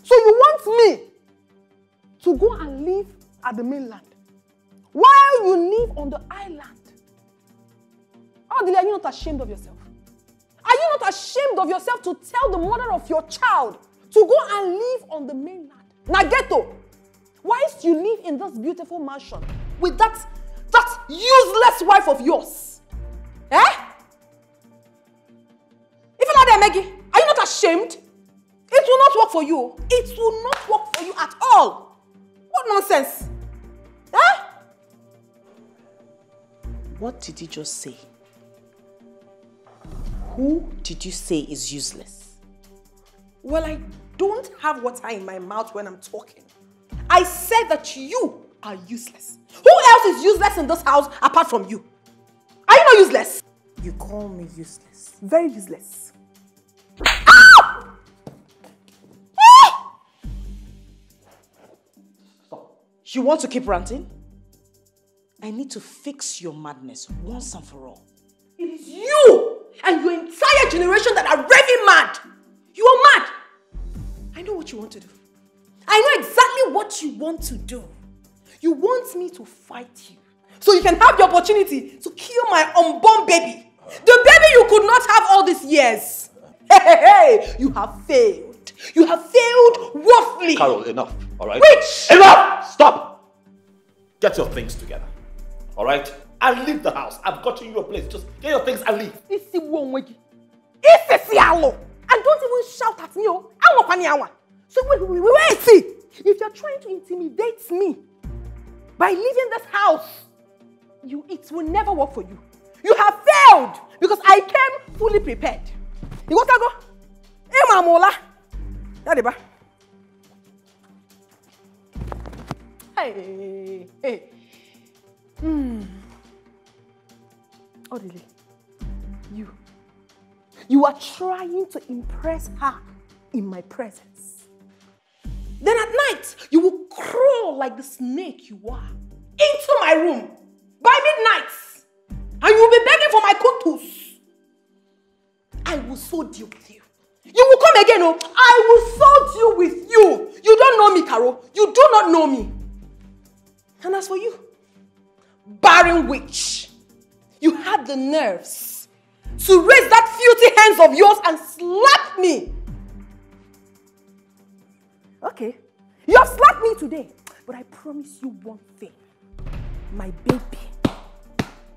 So you want me to go and live at the mainland while you live on the island? Odili, are you not ashamed of yourself? Are you not ashamed of yourself to tell the mother of your child to go and live on the mainland? Nageto, whilst you live in this beautiful mansion with that, that useless wife of yours? Eh? If you're not there, Maggie, are you not ashamed? It will not work for you. It will not work for you at all. What nonsense? Eh? What did you just say? Who did you say is useless? Well, I don't have water in my mouth when I'm talking. I said that you are useless. Who else is useless in this house apart from you? Are you not useless? You call me useless. Very useless. Ah! Ah! Stop. You want to keep ranting? I need to fix your madness once and for all. It is you and your entire generation that are raving mad. You are mad. I know what you want to do. I know exactly what you want to do. You want me to fight you so you can have the opportunity to kill my unborn baby. The baby you could not have all these years. Hey, hey, hey. You have failed. You have failed woefully. Carol, enough, all right? Which? Enough! Stop! Get your things together. All right? And leave the house. I've gotten you a place. Just get your things and leave. It's the one way. It's the allo. And don't even shout at me. Oh, I'm not paniawa. So wait, wait, wait, see. If you're trying to intimidate me by leaving this house, you it will never work for you. You have failed because I came fully prepared. You got to go? Hey, Mamola. Dadeba. Hey, hey. Hmm. Odili, you, you are trying to impress her in my presence. Then at night, you will crawl like the snake you are into my room by midnight, and you will be begging for my kutus. I will so deal with you. You will come again, oh, I will so deal with you. You don't know me, Carol. You do not know me. And as for you, barren witch, you had the nerves to raise that filthy hands of yours and slap me. Okay, you have slapped me today, but I promise you one thing. My baby,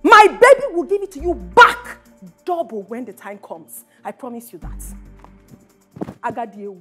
my baby will give it to you back double when the time comes. I promise you that. Agadiewu.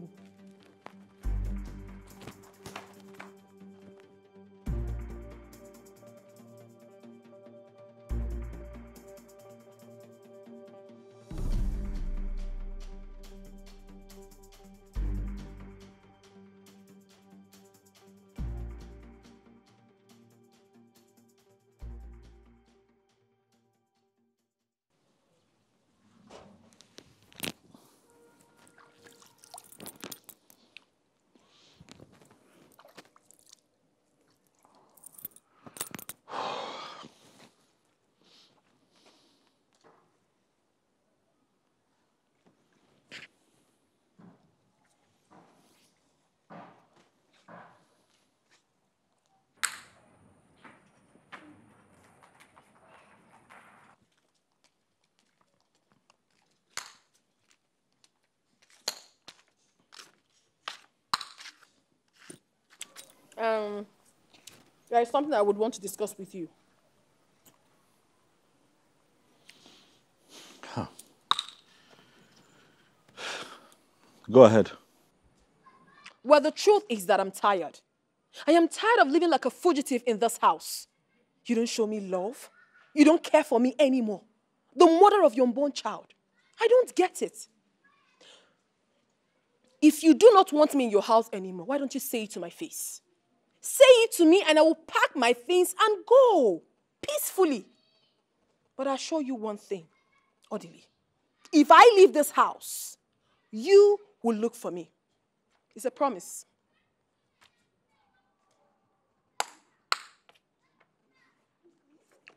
Um, there is something I would want to discuss with you. Huh. Go ahead. Well, the truth is that I'm tired. I am tired of living like a fugitive in this house. You don't show me love. You don't care for me anymore. The mother of your unborn child. I don't get it. If you do not want me in your house anymore, why don't you say it to my face? Say it to me and I will pack my things and go peacefully. But I assure you one thing, Odili. If I leave this house, you will look for me. It's a promise.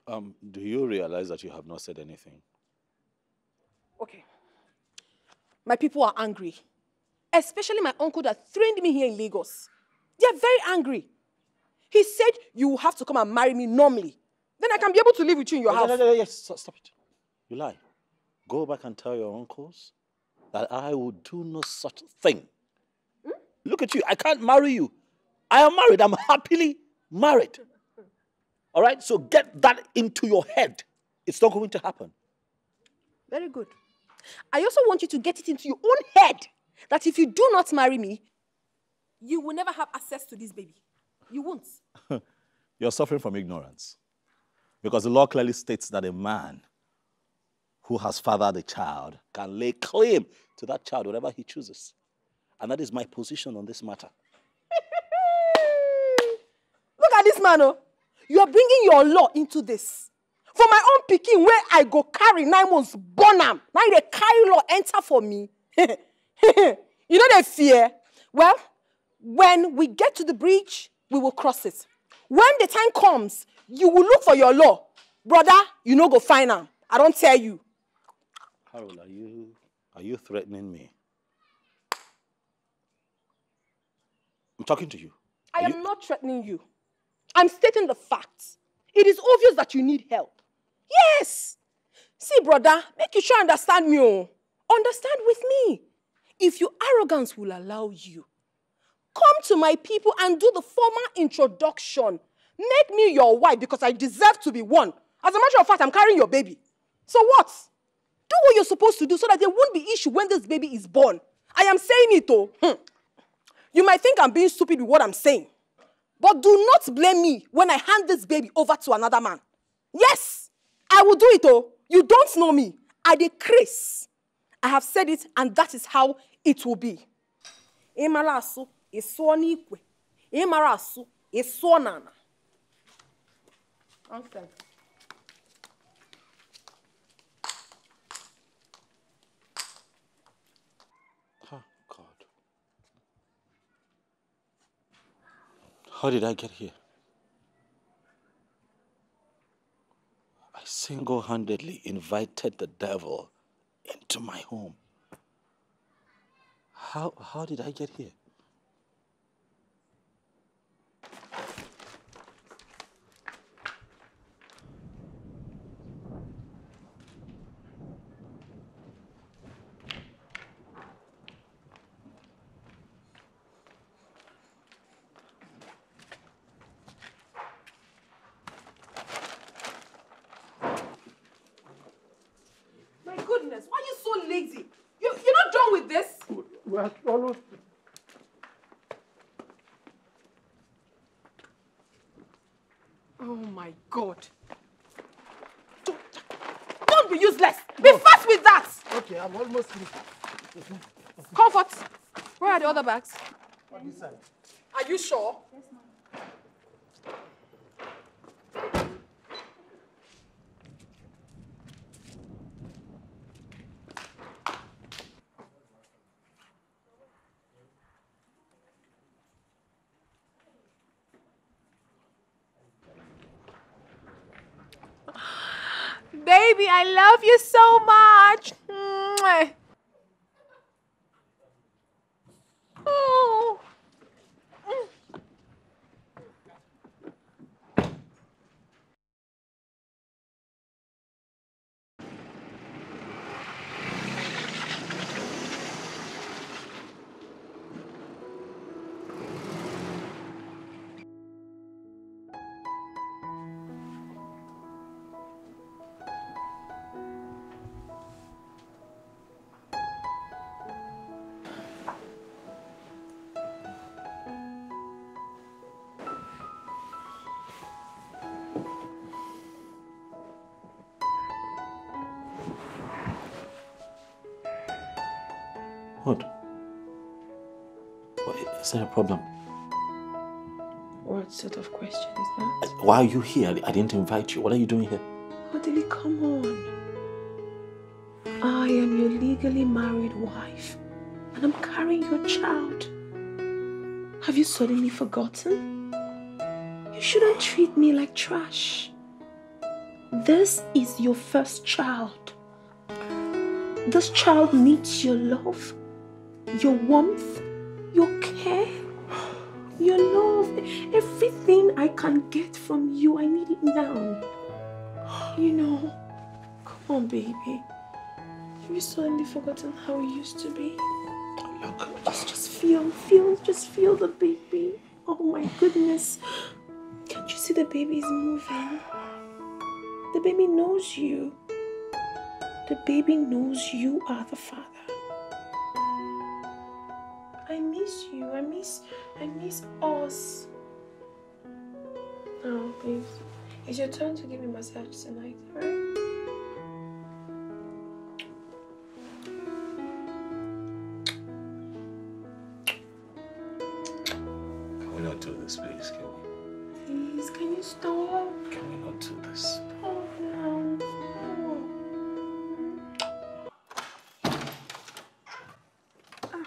Um, do you realize that you have not said anything? Okay. My people are angry. Especially my uncle that trained me here in Lagos. They are very angry. He said, you have to come and marry me normally. Then I can be able to live with you in your no, house. No, no, no, yes, stop it. You lie. Go back and tell your uncles that I will do no such thing. Hmm? Look at you. I can't marry you. I am married. I'm happily married. All right? So get that into your head. It's not going to happen. Very good. I also want you to get it into your own head that if you do not marry me, you will never have access to this baby. You won't. You're suffering from ignorance. Because the law clearly states that a man who has fathered a child can lay claim to that child, whatever he chooses. And that is my position on this matter. Look at this man, oh. You are bringing your law into this. For my own picking, where I go carry nine months, born am. Now they carry law enter for me. You know they fear. Well, when we get to the bridge, we will cross it. When the time comes, you will look for your law. Brother, you no go find am. I don't tell you. Carol, are you, are you threatening me? I'm talking to you. Are I am you... not threatening you. I'm stating the facts. It is obvious that you need help. Yes. See, brother, make you sure understand me. Oh. Understand with me. If your arrogance will allow you, come to my people and do the formal introduction. Make me your wife because I deserve to be one. As a matter of fact, I'm carrying your baby. So what? Do what you're supposed to do so that there won't be issue when this baby is born. I am saying it, oh. Hmm. You might think I'm being stupid with what I'm saying. But do not blame me when I hand this baby over to another man. Yes, I will do it, oh. You don't know me. I decrease. I have said it, and that is how it will be. Imarasu is so nikwe. Imarasu is so nana. Okay. How did I get here? I single-handedly invited the devil into my home. How, how did I get here? I'm almost finished. Comfort, where are the other bags? On this side. Are you sure? Yes, ma'am. Baby, I love you so much. Oh. Is there a problem? What sort of question is that? Why are you here? I didn't invite you. What are you doing here? Odili, come on. I am your legally married wife, and I'm carrying your child. Have you suddenly forgotten? You shouldn't treat me like trash. This is your first child. This child needs your love, your warmth, your care, your love, everything I can get from you, I need it now. You know, come on, baby. Have you suddenly forgotten how you used to be? Look. Just, just feel, feel, just feel the baby. Oh my goodness. Can't you see the baby is moving? The baby knows you. The baby knows you are the father. I miss you. I miss, I miss us. Now, please, it's your turn to give me a massage tonight, alright? do this, please, can you? Please, can you stop? Can we not do this? Stop now. Stop. Ah.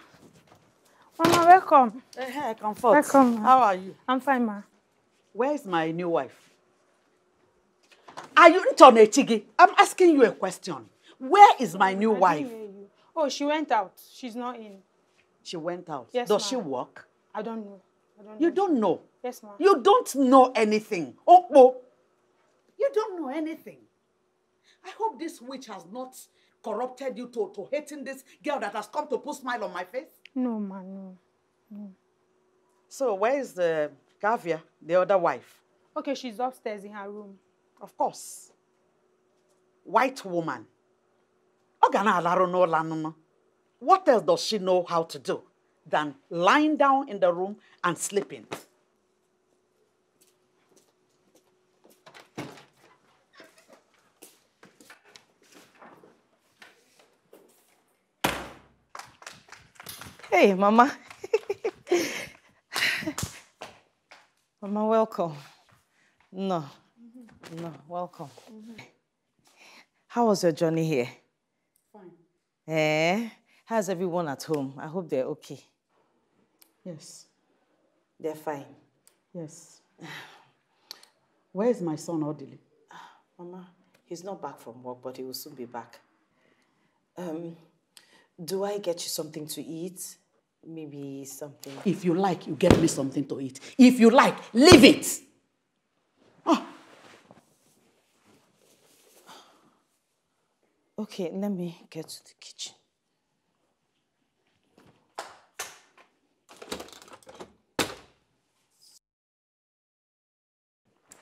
Mama, welcome. Hey, Comfort. Welcome. How are you? I'm fine, ma. Where's my new wife? Are you on a chigi? I'm asking you a question. Where is my new I wife? Oh, she went out. She's not in. She went out. Yes, does she work? I don't know. I don't you know. Don't know? Yes, ma'am. You don't know anything. Oh, oh, you don't know anything. I hope this witch has not corrupted you to, to hating this girl that has come to put smile on my face. No, ma'am, no. no. So where is the Gavia, the other wife? Okay, she's upstairs in her room. Of course. White woman. What else does she know how to do than lying down in the room and sleeping? Hey, Mama. Mama, welcome. No. No, welcome. Mm-hmm. How was your journey here? Fine. Eh? How's everyone at home? I hope they're okay. Yes. They're fine. Yes. Where is my son, Odili? Mama, he's not back from work, but he will soon be back. Um, do I get you something to eat? Maybe something. If you like, you get me something to eat. If you like, leave it. Oh. Okay, let me get to the kitchen.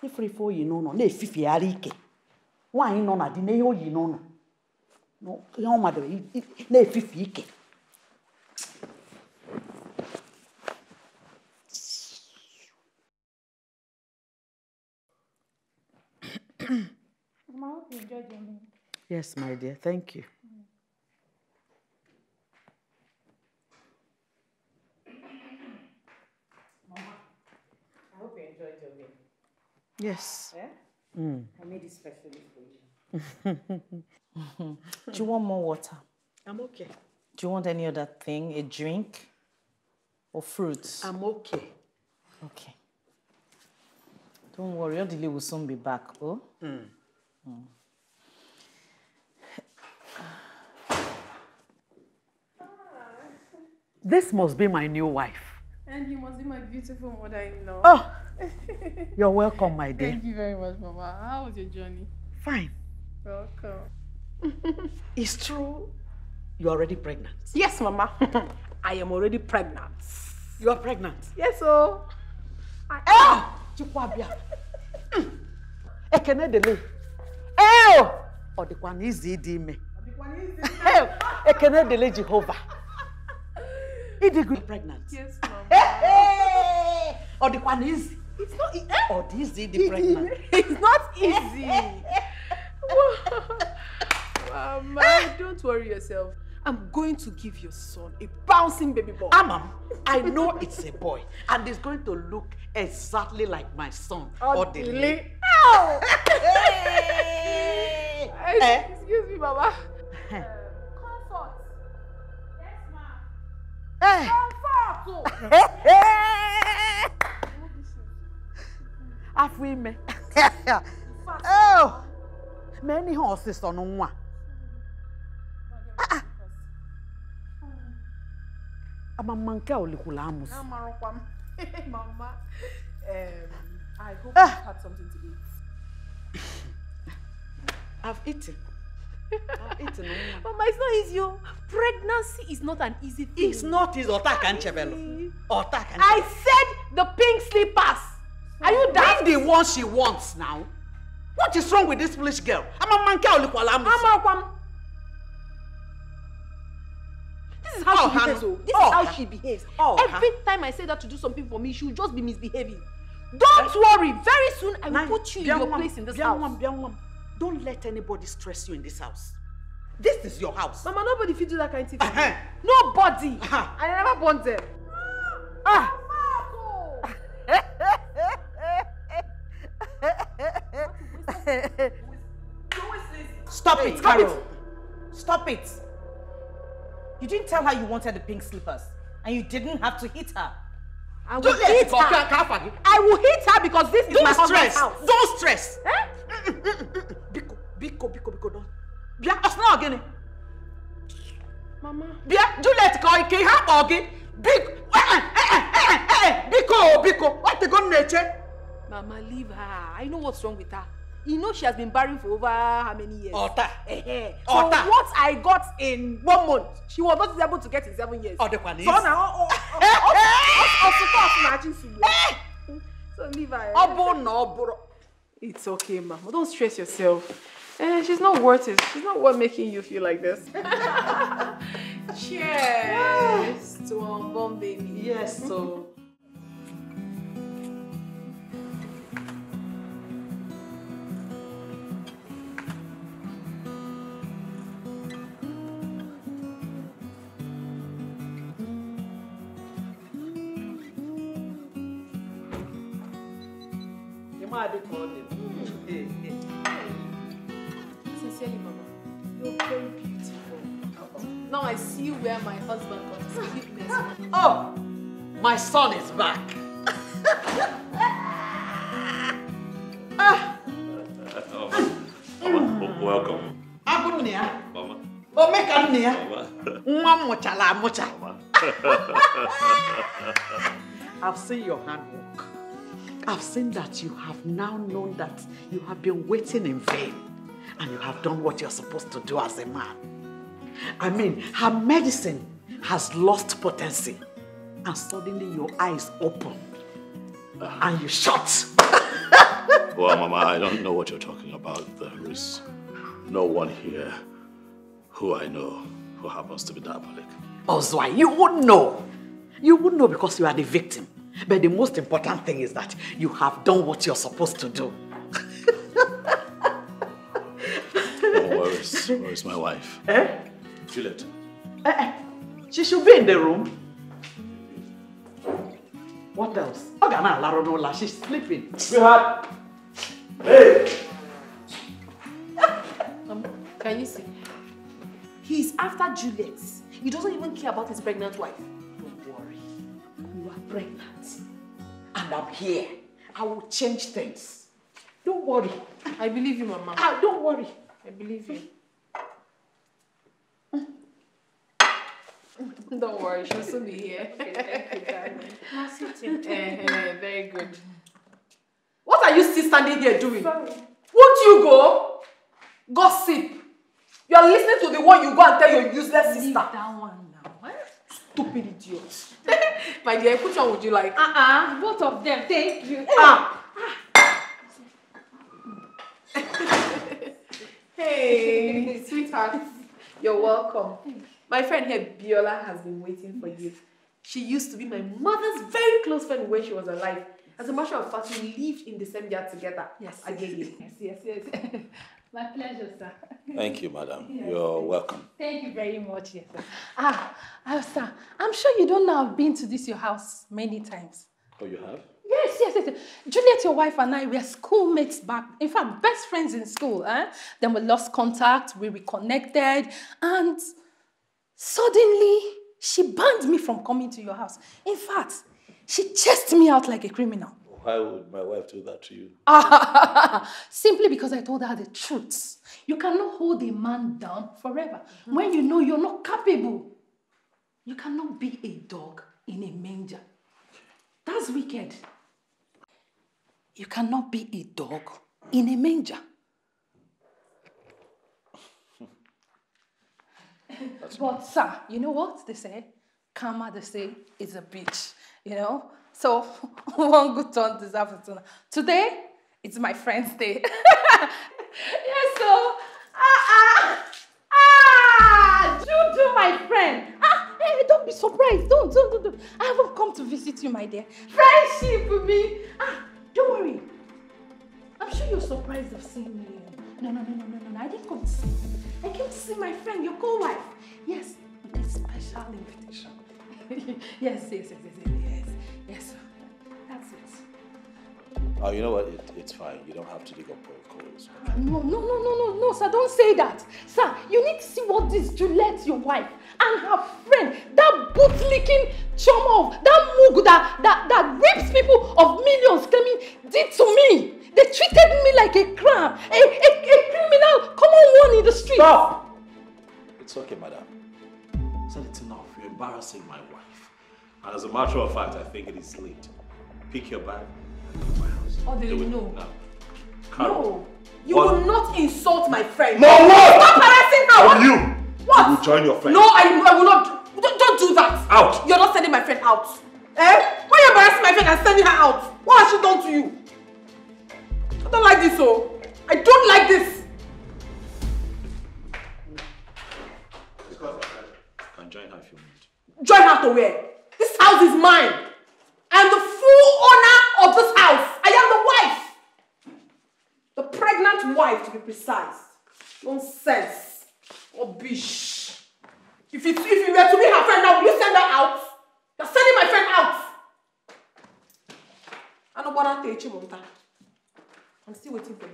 If you for you know, no, if you are rich, why you know that? No, you know, no, no, mother, no, if you rich. I hope you enjoyed your meal. Yes, my dear, thank you. Mama, I hope you enjoyed your meal. Yes. Yeah? Mm. I made it specially for you. Do you want more water? I'm okay. Do you want any other thing, a drink or fruits? I'm okay. Okay. Don't worry, Odili will soon be back, oh? Mm. Mm. This must be my new wife. And you must be my beautiful mother-in-law. Oh, you're welcome, my dear. Thank you very much, Mama. How was your journey? Fine. Welcome. It's true. You're already pregnant. Yes, Mama. I am already pregnant. You are pregnant? Yes, so. Oh! Chukwabia. Ekene dele. Oh! Odekwanizi di me. Odekwanizi di me. Ekene dele Jehovah. Pregnant. Yes, Mom. Hey, or the one is. It's not easy. Or this is the pregnant. It's not easy. Mama, don't worry yourself. I'm going to give your son a bouncing baby boy. Ah, Mom, I know it's a boy, and it's going to look exactly like my son. Or the oh. Hey. Hey. Excuse me, Mama. Hey. Half women. Oh, many horses on one. I'm a monkey. Mama, um, I hope you had something to eat. I've eaten. Mama, it's not easy. Pregnancy is not an easy thing. It's not easy. I said the pink slippers. Are you daft? Bring the one she wants now. What is wrong with this foolish girl? I'm a monkey. This is how she behaves. This is how she behaves. Every time I say that to do something for me, she'll just be misbehaving. Don't worry. Very soon, I will put you in your place in this house. Don't let anybody stress you in this house. This is your house. Mama, nobody feed you that kind of thing. Uh-huh. Nobody. Uh-huh. I never born them. Ah. the... Stop hey, it, Carol. It. Stop it. You didn't tell her you wanted the pink slippers. And you didn't have to hit her. I will Don't hit her. her. I will hit her because this Don't is my stress. husband's house. Don't stress. Eh? Biko, Biko, Biko, Biko, don't. Bia, us now again. Mama. Bia, Juliet, call Ike, how Ogi? Biko, eh, eh, eh, eh, Biko, Biko. What the gun nature? Mama, leave her. I know what's wrong with her. You know she has been barren for over how many years? Ota. Eh, so Ota. What I got in one month, she was not able to get in seven years. Oh, the one is. So now, so leave her. Obo no bro. It's okay, Mama. Don't stress yourself. Eh, she's not worth it. She's not worth making you feel like this. Cheers yes. to our unborn baby. Yes, so. Sincerely, Mama, you're very beautiful. Uh-oh. Now I see where my husband got his weakness. Oh, my son is back. Oh, Mama, welcome. Welcome, Mama. Oh, make a near. Mama. I've seen your handwork. I've seen that you have now known that you have been waiting in vain and you have done what you're supposed to do as a man. I mean, her medicine has lost potency and suddenly your eyes open uh, and you shut. Well, Mama, I don't know what you're talking about. There is no one here who I know who happens to be diabolic. Ozwai, you wouldn't know. You wouldn't know because you are the victim. But the most important thing is that you have done what you're supposed to do. Oh, where is, where is my wife? Eh? Juliet. Eh, eh. She should be in the room. What else? She's sleeping. Sweetheart. Hey! Um, can you see? He's after Juliet. He doesn't even care about his pregnant wife. Pregnant, and I'm here. I will change things. Don't worry. I believe you, Mama. Ah, don't worry. I believe you. Don't worry, she'll soon be here. Okay, thank you, darling. Merci, Tim. Uh, very good. What are you still standing here doing? Sorry. Won't you go? Gossip. You are listening to the one you go and tell your useless sister. Leave that one now. What? Stupid idiot. My dear, which one would you like? Uh-uh. Both of them. Thank you. Ah. Hey, sweetheart. You're welcome. My friend here, Biola, has been waiting for you. She used to be my mother's very close friend when she was alive. As a matter of fact, we lived in the same yard together. Yes. Again. Yes, yes, yes. My pleasure, sir. Thank you, madam. Yes. You're welcome. Thank you very much, yes, sir. Ah, ah, sir, I'm sure you don't know I've been to this your house many times. Oh, you have? Yes, yes, yes. Juliet, your wife, and I were schoolmates back, in fact, best friends in school. Eh? Then we lost contact, we reconnected, and suddenly she banned me from coming to your house. In fact, she chased me out like a criminal. Why would my wife do that to you? Simply because I told her the truth. You cannot hold a man down forever. Mm-hmm. When you know you're not capable, you cannot be a dog in a manger. That's wicked. You cannot be a dog in a manger. But sir, you know what they say? Karma, they say, is a bitch, you know? So, one good turn deserves another. Today, it's my friend's day. Yes, so, ah, ah, ah, Juju, my friend. Ah, hey, don't be surprised. Don't, don't, don't, don't. I haven't come to visit you, my dear. Friendship with me. Ah, don't worry. I'm sure you're surprised of seeing me. No, no, no, no, no, no. I didn't come to see you. I came to see my friend, your co-wife. Yes, with a special invitation. Yes, yes, yes, yes, yes, yes. Yes, that's it. Oh, you know what? It, it's fine. You don't have to dig up old coal. No, no, no, no, no, no, sir, don't say that. Sir, you need to see what this Juliet, your wife, and her friend, that boot-licking Choma, that moog that, that, that rapes people of millions, claiming, did to me. They treated me like a crab, a, a, a criminal, common one in the street. Stop! It's okay, madam. Said it's enough. You're embarrassing my wife. And as a matter of fact, I think it is late. Pick your bag and leave my house. Oh, they will know. No. Carol. No. You what? Will not insult my friend. No, no! Stop harassing her! What? You! What? You will join your friend. No, I, I will not. Don't, don't do that. Out! You're not sending my friend out. Eh? Why are you embarrassing my friend and sending her out? What has she done to you? I don't like this, oh. I don't like this. I can join her if you want. Join her to where? This house is mine. I am the full owner of this house. I am the wife. The pregnant wife, to be precise. Nonsense. Oh, bish. If it, if it were to be her friend now, will you send her out? You're sending my friend out. I don't want to take her. I'm still waiting for you.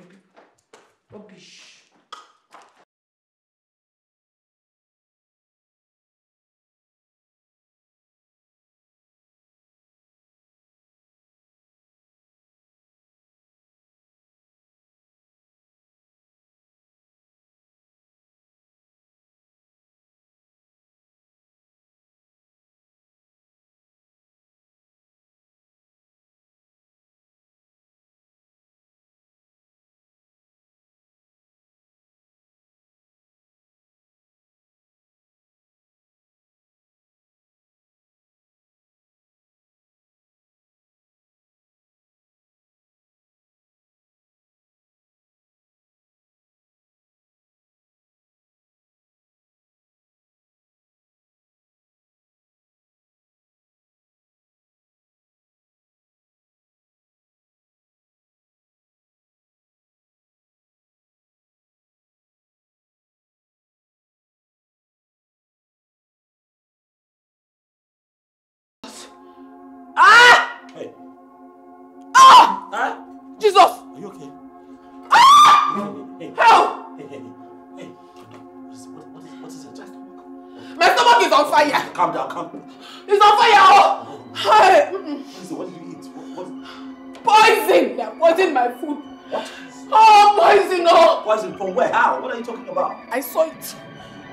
Oh, bish. Ah! Hey. Ah! Ah! Jesus! Are you okay? Ah! Hey, hey, hey. Help! Hey, hey, hey. Hey. What is, what, what is, what is it? Just my stomach is on fire. Calm down, calm down. It's on fire! Oh. Hey. Listen, what did you eat? What, what? Poison! They are poisoning my food. What? Oh, poison! Oh. Poison from where? How? What are you talking about? I saw it.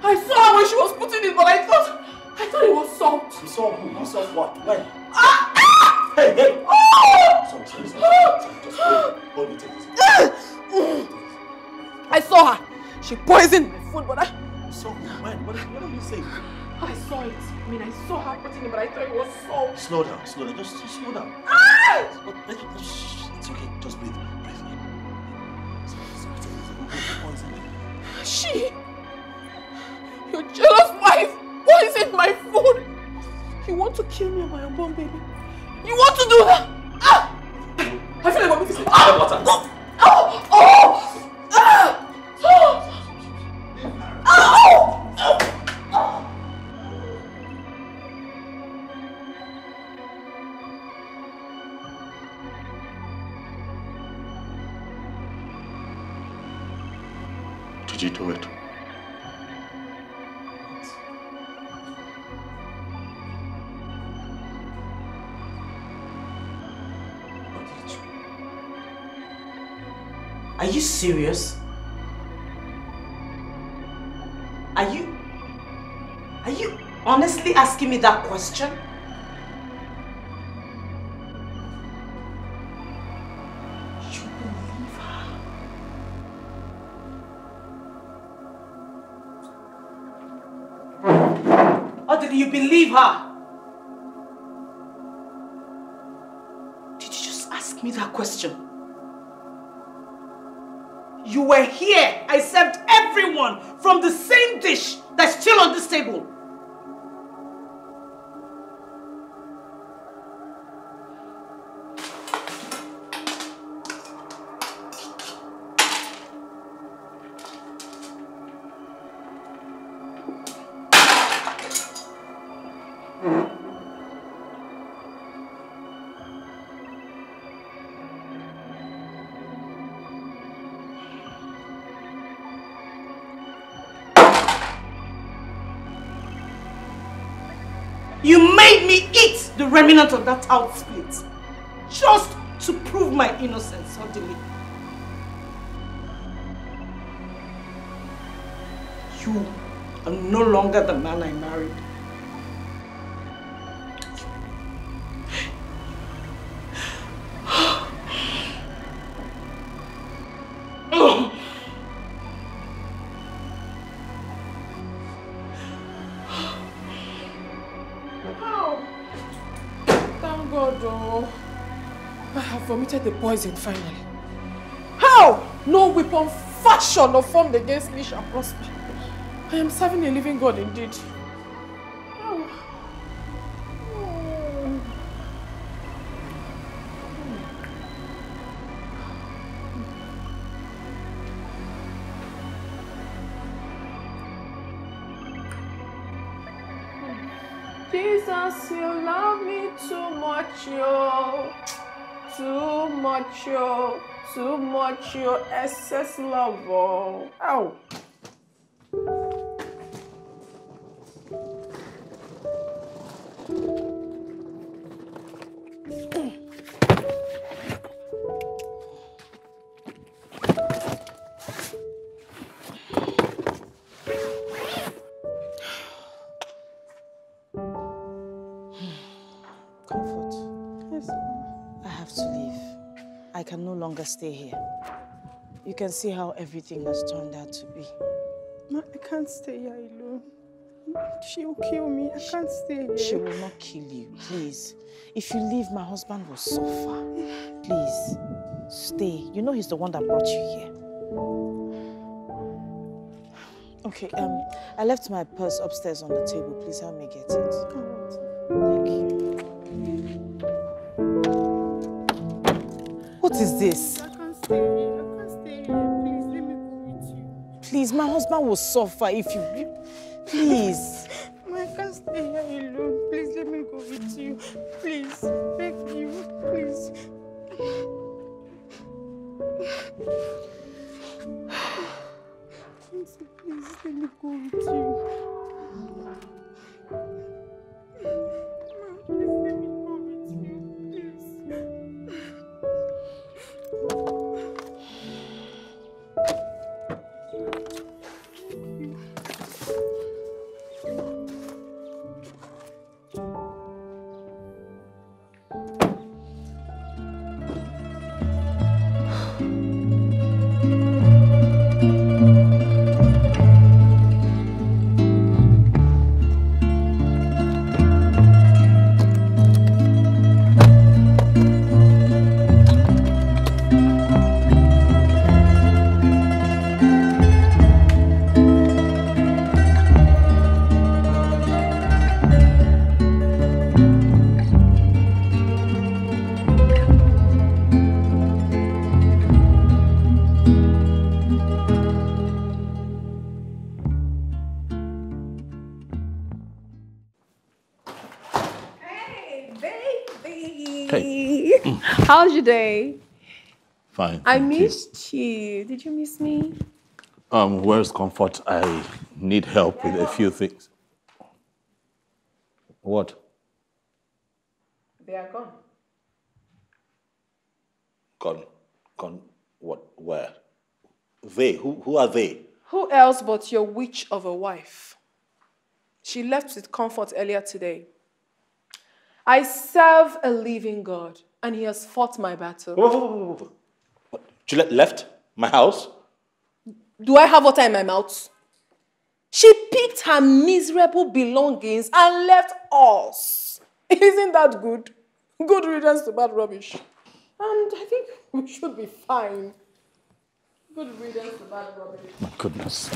I saw her when she was putting it, but I thought, I thought it was salt. You saw who? You saw what? When? Ah! Hey, hey! Oh! Sorry, sorry, sorry. Just hold me, take this. I saw her. She poisoned my food, but I... So, man, what, what are you saying? I saw it. I mean, I saw her putting it, but I thought it was salt. Slow down, slow down. Just, just slow down. Ah! It's okay. Just breathe. Breathe. She... Your jealous wife poisoned my food. You want to kill me and my unborn baby? You want to do that? Ah! I feel like I'm going to say, ah! Water. Oh! Oh! Oh! Ah! Oh! Oh! Oh! Oh! Did you do it? Are you serious? Are you... Are you honestly asking me that question? You believe her? Or did you believe her? Did you just ask me that question? You were here. I served everyone from the same dish that's still on this table. You made me eat the remnant of that outsplit just to prove my innocence, Odili. You are no longer the man I married. Vomited the poison finally. How? No weapon fashioned or formed against me shall prosper. I am serving a living God indeed. Oh. Oh. Oh. Jesus, you love me too much, yo. Too much, yo. Too much, yo. Excess love, oh. Ow. Stay here. You can see how everything has turned out to be. Ma, I can't stay here alone. She will kill me. I she, can't stay here. She will not kill you, please. If you leave, my husband will suffer. Please, stay. You know he's the one that brought you here. Okay, um, I left my purse upstairs on the table. Please help me get it. Thank you. What is this? I can't stay here. I can't stay here. Please, let me go with you. Please, my husband will suffer if you... Please. I can't stay here alone. Please, let me go with you. Please, beg you. Please. Please, please, let me go with you. How's your day? Fine. I missed you. you. Did you miss me? Um, where's Comfort? I need help yeah, with a few things. What? They are gone. Gone? Gone? What? Where? They? Who, who are they? Who else but your witch of a wife? She left with Comfort earlier today. I serve a living God. And he has fought my battle. Whoa, whoa, whoa, whoa. What? Juliet left my house? Do I have water in my mouth? She picked her miserable belongings and left us. Isn't that good? Good riddance to bad rubbish. And I think we should be fine. Good riddance to bad rubbish. My goodness.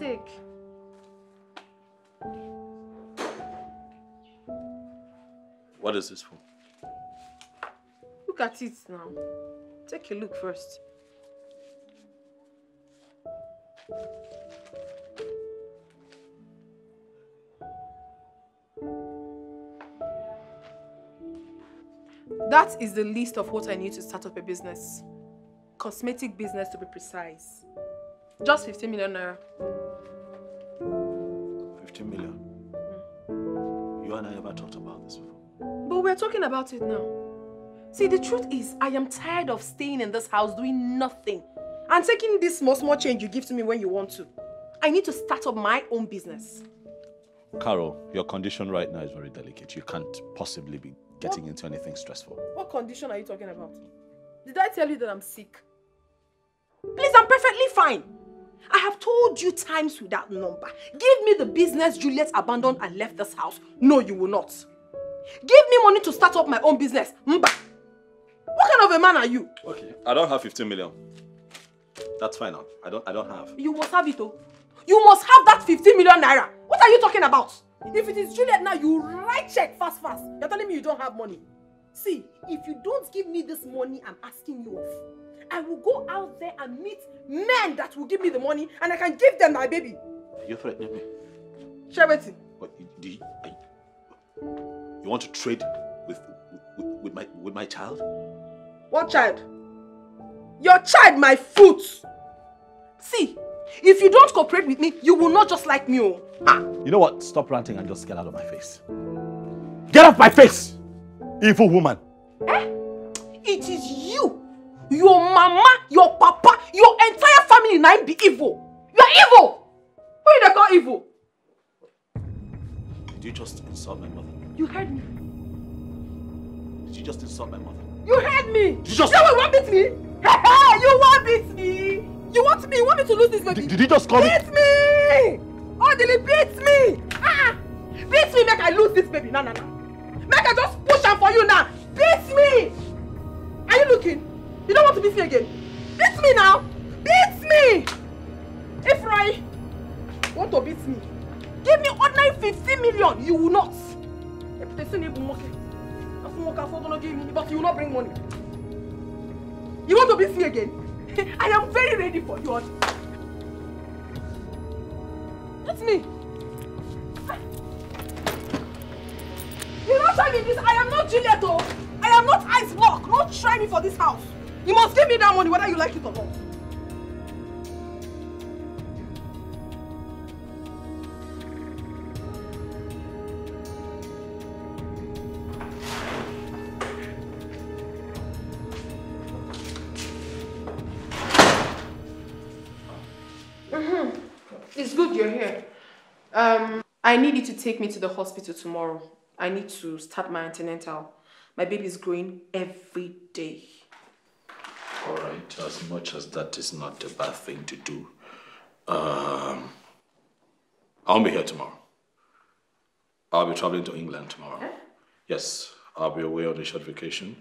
Take. What is this for? Look at it now. Take a look first. That is the list of what I need to start up a business. Cosmetic business, to be precise. Just fifteen million naira. fifteen million? Mm. You and I never talked about this before. But we're talking about it now. See, the truth is, I am tired of staying in this house doing nothing and taking this small, small change you give to me when you want to. I need to start up my own business. Carol, your condition right now is very delicate. You can't possibly be getting what? into anything stressful. What condition are you talking about? Did I tell you that I'm sick? Please, I'm perfectly fine. I have told you times without number. Give me the business Juliet abandoned and left this house. No, you will not. Give me money to start up my own business. Mba. What kind of a man are you? Okay, I don't have fifteen million. That's fine now. I don't, I don't have. You must have it, oh. You must have that fifteen million naira. What are you talking about? If it is Juliet now, you write check fast, fast. You're telling me you don't have money. See, if you don't give me this money I'm asking you of, I will go out there and meet men that will give me the money and I can give them my baby. You're threatening me. Shabeti. What, do you, I, you want to trade with, with, with, my, with my child? What child? Your child, my foot. See, if you don't cooperate with me, you will not just like me. Ah. You know what? Stop ranting and just get out of my face. Get off my face, evil woman. Eh? It is you. Your mama, your papa, your entire family now be evil. You are evil! Who do they call evil? Did you just insult my mother? You heard me. Did you just insult my mother? You heard me! Did you just... You want to beat me? You want to beat me! You want me? You want me to lose this baby? Did, did you just call me? Beat me! Odili, beat me! Ah! Beat me, make I lose this baby. No, no, no. Make I just push her for you now. Beat me! Are you looking? You don't want to beat me again. Beat me now! Beat me! If I want to beat me, give me ordinary fifty million. You will not. If they see me, but you will not bring money. You want to beat me again? I am very ready for you. Beat me. You don't try me this. I am not Juliet. I am not ice block. Don't try me for this house. You must give me that money whether you like it or not. Mm-hmm. It's good you're here. Um, I need you to take me to the hospital tomorrow. I need to start my antenatal. My baby's growing every day. All right, as much as that is not a bad thing to do, um, I'll be here tomorrow. I'll be traveling to England tomorrow. Eh? Yes, I'll be away on a short vacation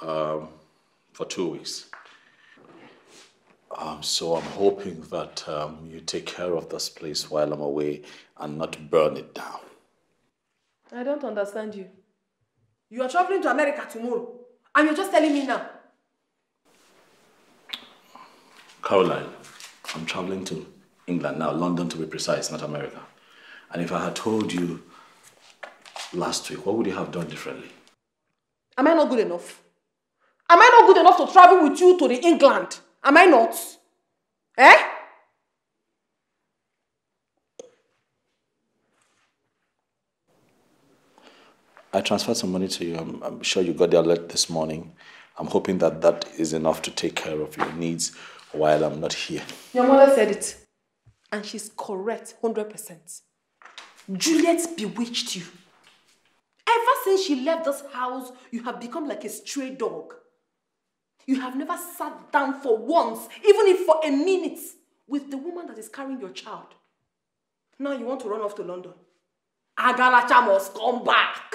um, for two weeks. Um, so I'm hoping that um, you take care of this place while I'm away and not burn it down. I don't understand you. You are traveling to America tomorrow and you're just telling me now. Caroline, I'm traveling to England now, London to be precise, not America. And if I had told you last week, what would you have done differently? Am I not good enough? Am I not good enough to travel with you to the England? Am I not? Eh? I transferred some money to you. I'm, I'm sure you got the alert this morning. I'm hoping that that is enough to take care of your needs while I'm not here. Your mother said it. And she's correct, one hundred percent. Juliet bewitched you. Ever since she left this house, you have become like a stray dog. You have never sat down for once, even if for a minute, with the woman that is carrying your child. Now you want to run off to London. Agalacha must come back.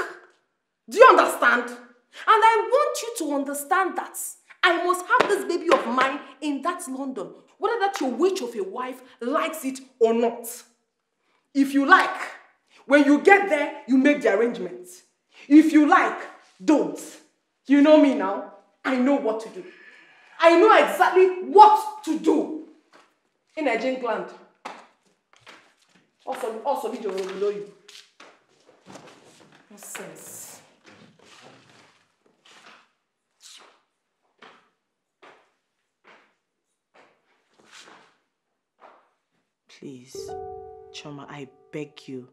Do you understand? And I want you to understand that I must have this baby of mine in that London, whether that your witch of a wife likes it or not. If you like, when you get there, you make the arrangements. If you like, don't. You know me now. I know what to do. I know exactly what to do. in a gin plant. Also, also video below you. Nonsense. Please, Choma, I beg you.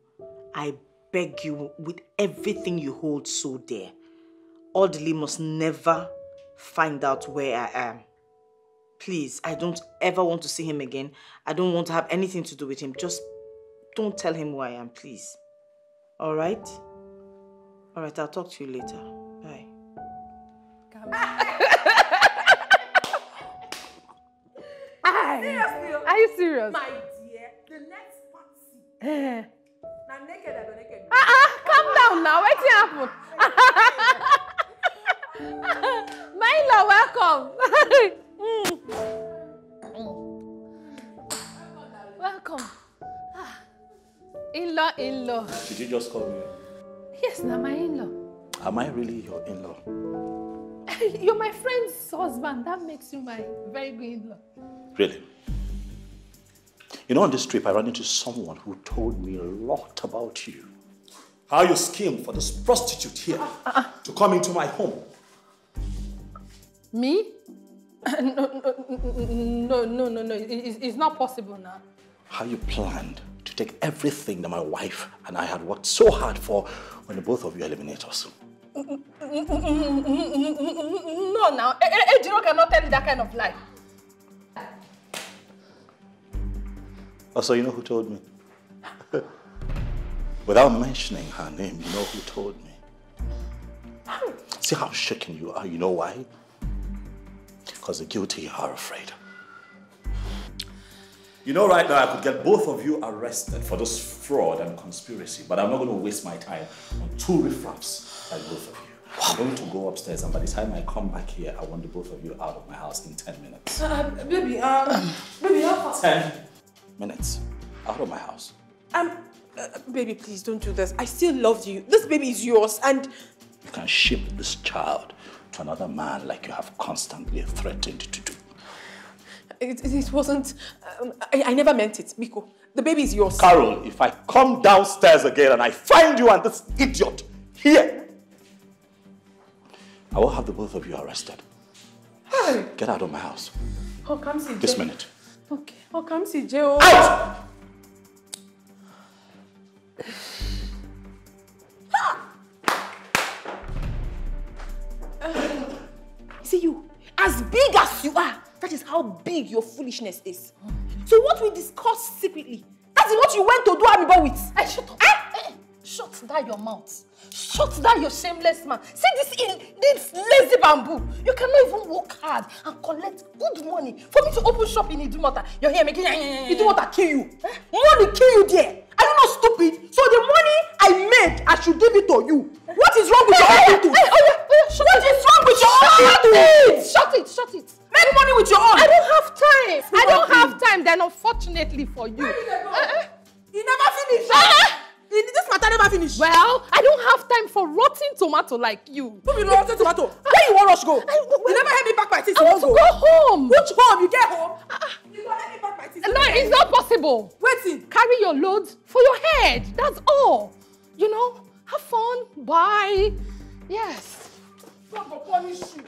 I beg you with everything you hold so dear. Odili must never find out where I am. Please, I don't ever want to see him again. I don't want to have anything to do with him. Just don't tell him who I am, please. All right? All right, I'll talk to you later. Bye. Are you serious? My dear, the next party. Now naked, I'm naked. Ah, ah, calm down now. What's happened? My love, welcome. Mm. Mm. Welcome. Ah. In-law, in-law. Did you just call me? Yes, now my in-law. Am I really your in-law? You're my friend's husband. That makes you my very good in-law. Really? You know, on this trip, I ran into someone who told me a lot about you. How you schemed for this prostitute here uh, uh, uh. to come into my home. Me? No, no, no, no, no. It's, it's not possible now. How you planned to take everything that my wife and I had worked so hard for when the both of you eliminate us. No, now. Ejiro cannot tell that kind of lie. Also, you know who told me? Without mentioning her name, you know who told me. See how shaken you are, you know why? Because the guilty are afraid. You know, right now I could get both of you arrested for this fraud and conspiracy, but I'm not going to waste my time on two riffraffs like both of you. I'm going to go upstairs, and by the time I come back here, I want the both of you out of my house in ten minutes. Uh, baby, um, baby, how fast? Ten minutes out of my house. Um, uh, baby, please don't do this. I still love you. This baby is yours, and you can ship this child to another man like you have constantly threatened to do. It, it wasn't... Um, I, I never meant it, Miko. The baby is yours. Carol, if I come downstairs again and I find you and this idiot here, I will have the both of you arrested. Hi. Get out of my house. Oh, come see this minute. Okay. Oh, come see Joe. Out! See you, as big as you are, that is how big your foolishness is. So what we discussed secretly, that is what you went to do Amibo with. Hey, shut up. Eh? Shut down your mouth. Shut down your shameless man. See this, in, this lazy bamboo. You cannot even work hard and collect good money for me to open shop in Idumota. You're here making Idumota kill you. Money kill you there. Are you not stupid? So the money I made, I should give it to you. What is wrong with your attitude? Hey, oh yeah, oh yeah, what is wrong with your attitude? Shut it, shut it. Make money with your own. I don't have time. It's I don't have thing. time then, unfortunately for you. Uh, you never finish. Uh, this matter never finish. Well, I don't have time for rotten tomato like you. Don't be rotten tomato. Where you want us to go? I, well, you never help me back my teeth. I want to go. go home. Which home? You get home? Uh, you don't help me back my teeth. No, it's not possible. Wait. Carry your load for your head. That's all. You know? Have fun. Bye. Yes. God will punish you.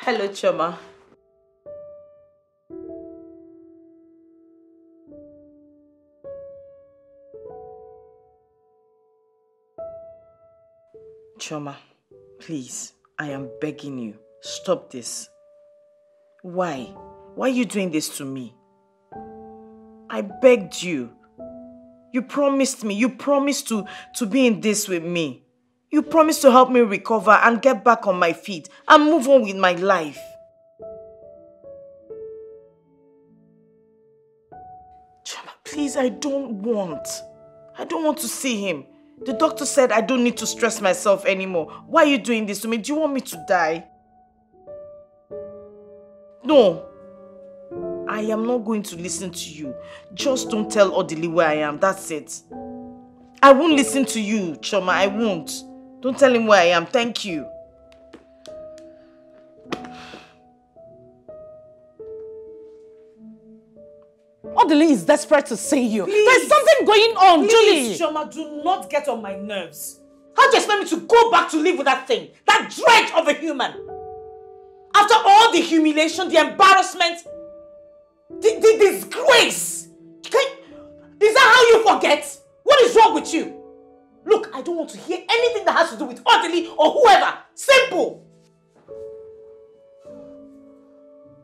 Hello, Choma. Choma, please, I am begging you, stop this. Why? Why are you doing this to me? I begged you. You promised me, you promised to, to be in this with me. You promised to help me recover and get back on my feet and move on with my life. Choma, please, I don't want. I don't want to see him. The doctor said I don't need to stress myself anymore. Why are you doing this to me? Do you want me to die? No. I am not going to listen to you. Just don't tell Odili where I am. That's it. I won't listen to you, Choma. I won't. Don't tell him where I am. Thank you. Odili is desperate to see you. Please. There's something going on, Julie. Please, Choma, do not get on my nerves. How do you expect me to go back to live with that thing? That dredge of a human? After all the humiliation, the embarrassment, the, the disgrace. Can you, is that how you forget? What is wrong with you? Look, I don't want to hear anything that has to do with Odili or whoever. Simple.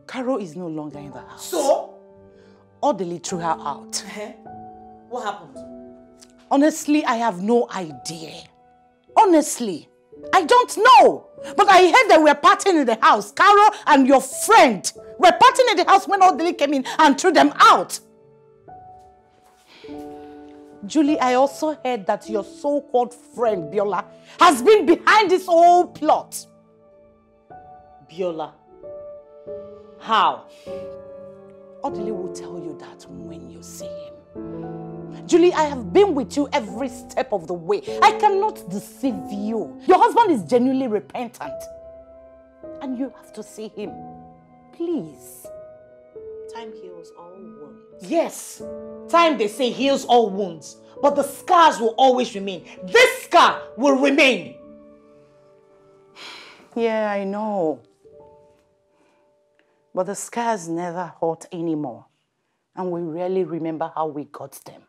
Carol is no longer in the house. So? Odili threw her out. Uh-huh. What happened? Honestly, I have no idea. Honestly. I don't know. But I heard they were partying in the house. Carol and your friend were partying in the house when Odili came in and threw them out. Julie, I also heard that your so-called friend, Biola, has been behind this whole plot. Biola? How? Odili will tell you that when you see him. Julie, I have been with you every step of the way. I cannot deceive you. Your husband is genuinely repentant. And you have to see him. Please. Time heals all wounds. Yes. Time, they say, heals all wounds. But the scars will always remain. This scar will remain. Yeah, I know. But the scars never hurt anymore. And we rarely remember how we got them.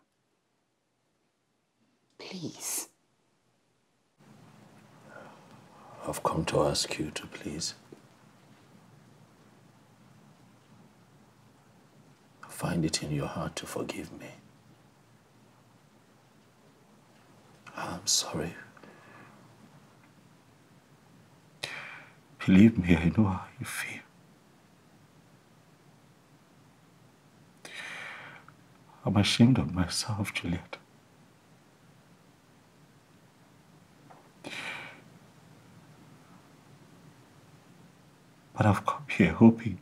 Please. I've come to ask you to please. Find it in your heart to forgive me. I'm sorry. Believe me, I know how you feel. I'm ashamed of myself, Juliet. But I've come here hoping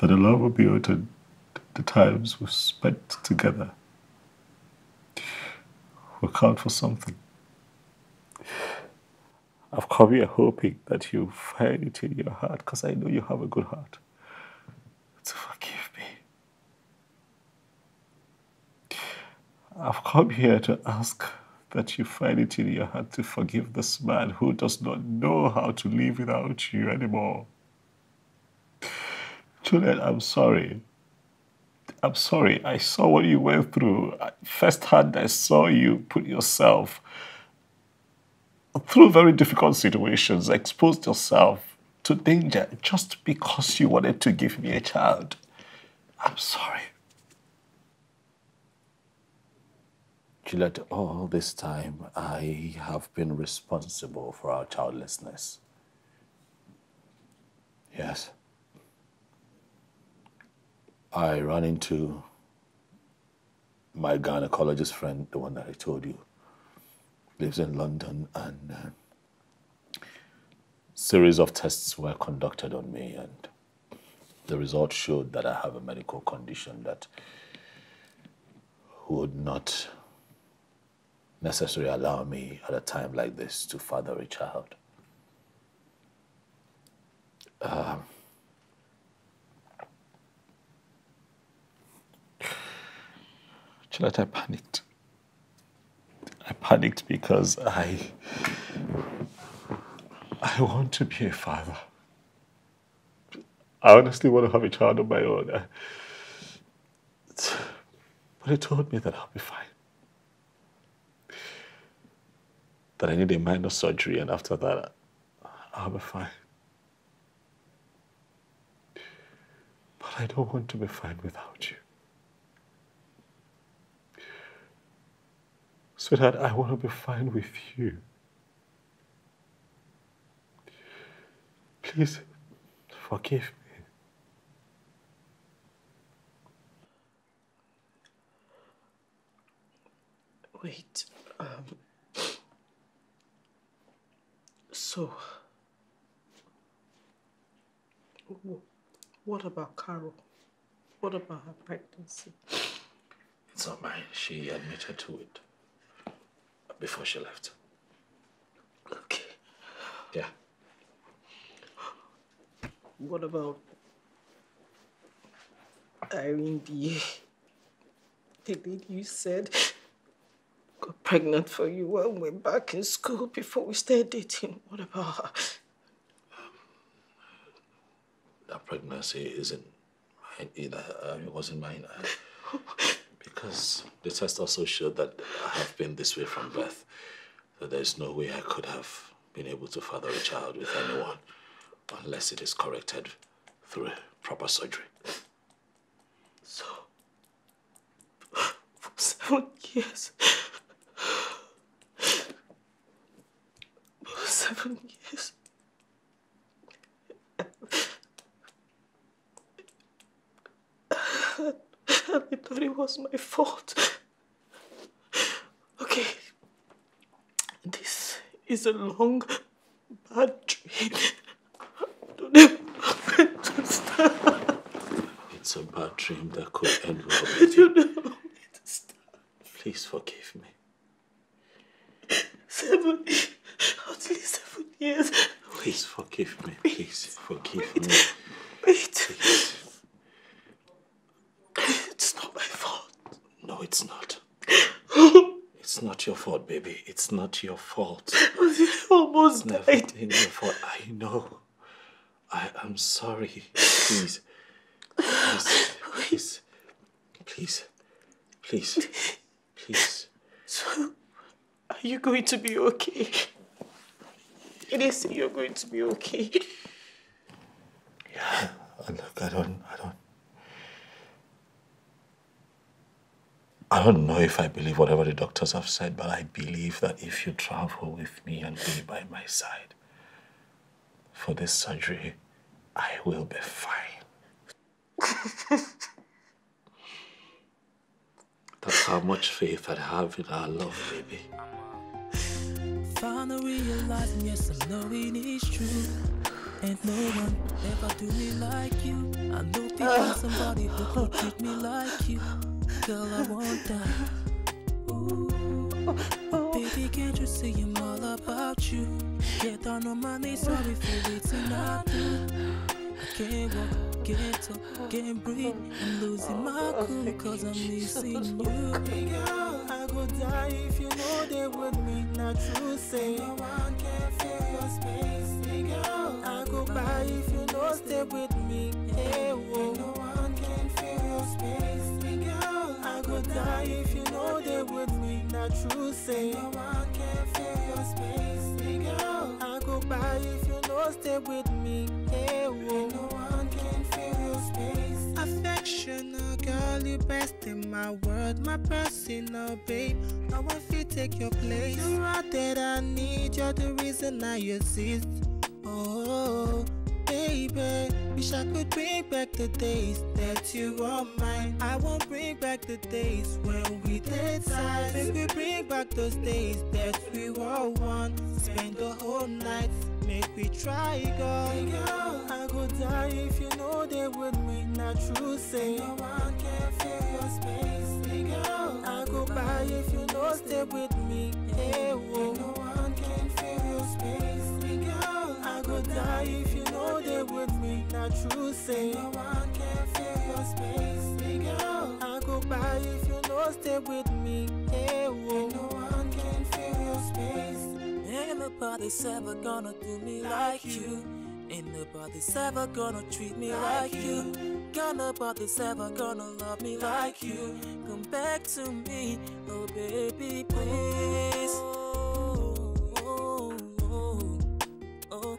that the love will be altered, the times we've spent together will count for something. I've come here hoping that you find it in your heart, because I know you have a good heart, to forgive me. I've come here to ask that you find it in your heart to forgive this man who does not know how to live without you anymore. Juliet, I'm sorry. I'm sorry. I saw what you went through. Firsthand, I saw you put yourself through very difficult situations, exposed yourself to danger just because you wanted to give me a child. I'm sorry. Juliet, all this time, I have been responsible for our childlessness. Yes. I ran into my gynecologist friend, the one that I told you, lives in London, and a series of tests were conducted on me, and the results showed that I have a medical condition that would not necessarily allow me at a time like this to father a child. Um, That I panicked. I panicked because I, I want to be a father. I honestly want to have a child of my own. I, but he told me that I'll be fine. That I need a minor surgery, and after that, I'll be fine. But I don't want to be fine without you. Sweetheart, I want to be fine with you. Please, forgive me. Wait, um... So... What about Carol? What about her pregnancy? It's not mine. She admitted to it before she left. Okay. Yeah. What about Irene B? The lady you said got pregnant for you when we were back in school before we started dating. What about her? Um, that pregnancy isn't mine either. Um, it wasn't mine. I, because the test also showed that I have been this way from birth. So there's no way I could have been able to father a child with anyone unless it is corrected through proper surgery. So, for seven years, for seven years, I thought it was my fault. Okay, this is a long, bad dream. It's a bad dream that could end well with you. I don't know where to start. Please forgive me. Seven, hardly seven years. Please forgive me. Wait. Please forgive Wait. me. Wait. Please. It's not my fault. No, it's not. It's not your fault, baby. It's not your fault. I almost it's never died. Been your fault. I know. I am sorry. Please. Please. Please. Please. Please. Please. So, are you going to be okay? They say you're going to be okay. Yeah. Look, I don't, I don't... I don't know if I believe whatever the doctors have said, but I believe that if you travel with me and be by my side, for this surgery, I will be fine. That's how much faith I have in our love, baby. Finally realizing, yes, I'm knowing it's true. Ain't no one ever do me like you. I know people, somebody who could treat me like you. Girl, I won't die. Ooh. Baby, can't you see I'm all about you? Get down on my knees, sorry for waiting up. I can't walk, can't talk, can't breathe. I'm losing my cool cause I'm missing you. Girl, I go die if you know they would me. Not true, say no one can fill your space. Girl, I go by if you know stay with me. Hey, whoa. No one can fill your space. Girl, I go die if you know they would me. Not true, say no one can fill your space. I go by if you don't stay with me. Hey, whoa. No one can fill your space. Affectional girl, you best in my world, my personal babe. I want you to take your place. You're all that I need. You're the reason I exist. Oh, baby, wish I could bring back the days that you were mine. I won't bring back the days when we did sides. Baby, bring back those days that we were once. Spend the whole night, make we try, girl. Hey, girl, I go die if you know they would me. Not true, say no one can fill your space. Hey, girl, I go by if you know stay with me. Hey, whoa. No one can fill your space. Hey, girl, I go die if you know they would me. Not true, say no one can fill your space. Hey, girl, I go by if you know stay with me. Hey, whoa. No one can fill your space. Ain't nobody's ever gonna do me like you. Ain't nobody's ever gonna treat me like you. Ain't nobody's ever gonna love me like you. Come back to me, oh baby, please. Oh, oh, oh, oh, oh,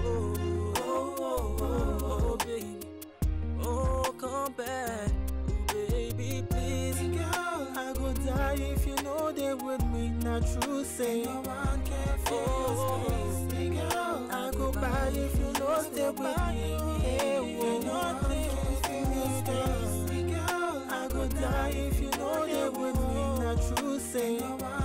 oh, oh, oh, oh, baby. Oh, come back, oh baby, please. Girl, I go die if you say, no one can feel oh, me, I go by if you know stay with me. If you know stay with me, I go die if you know they with me. Not true, say.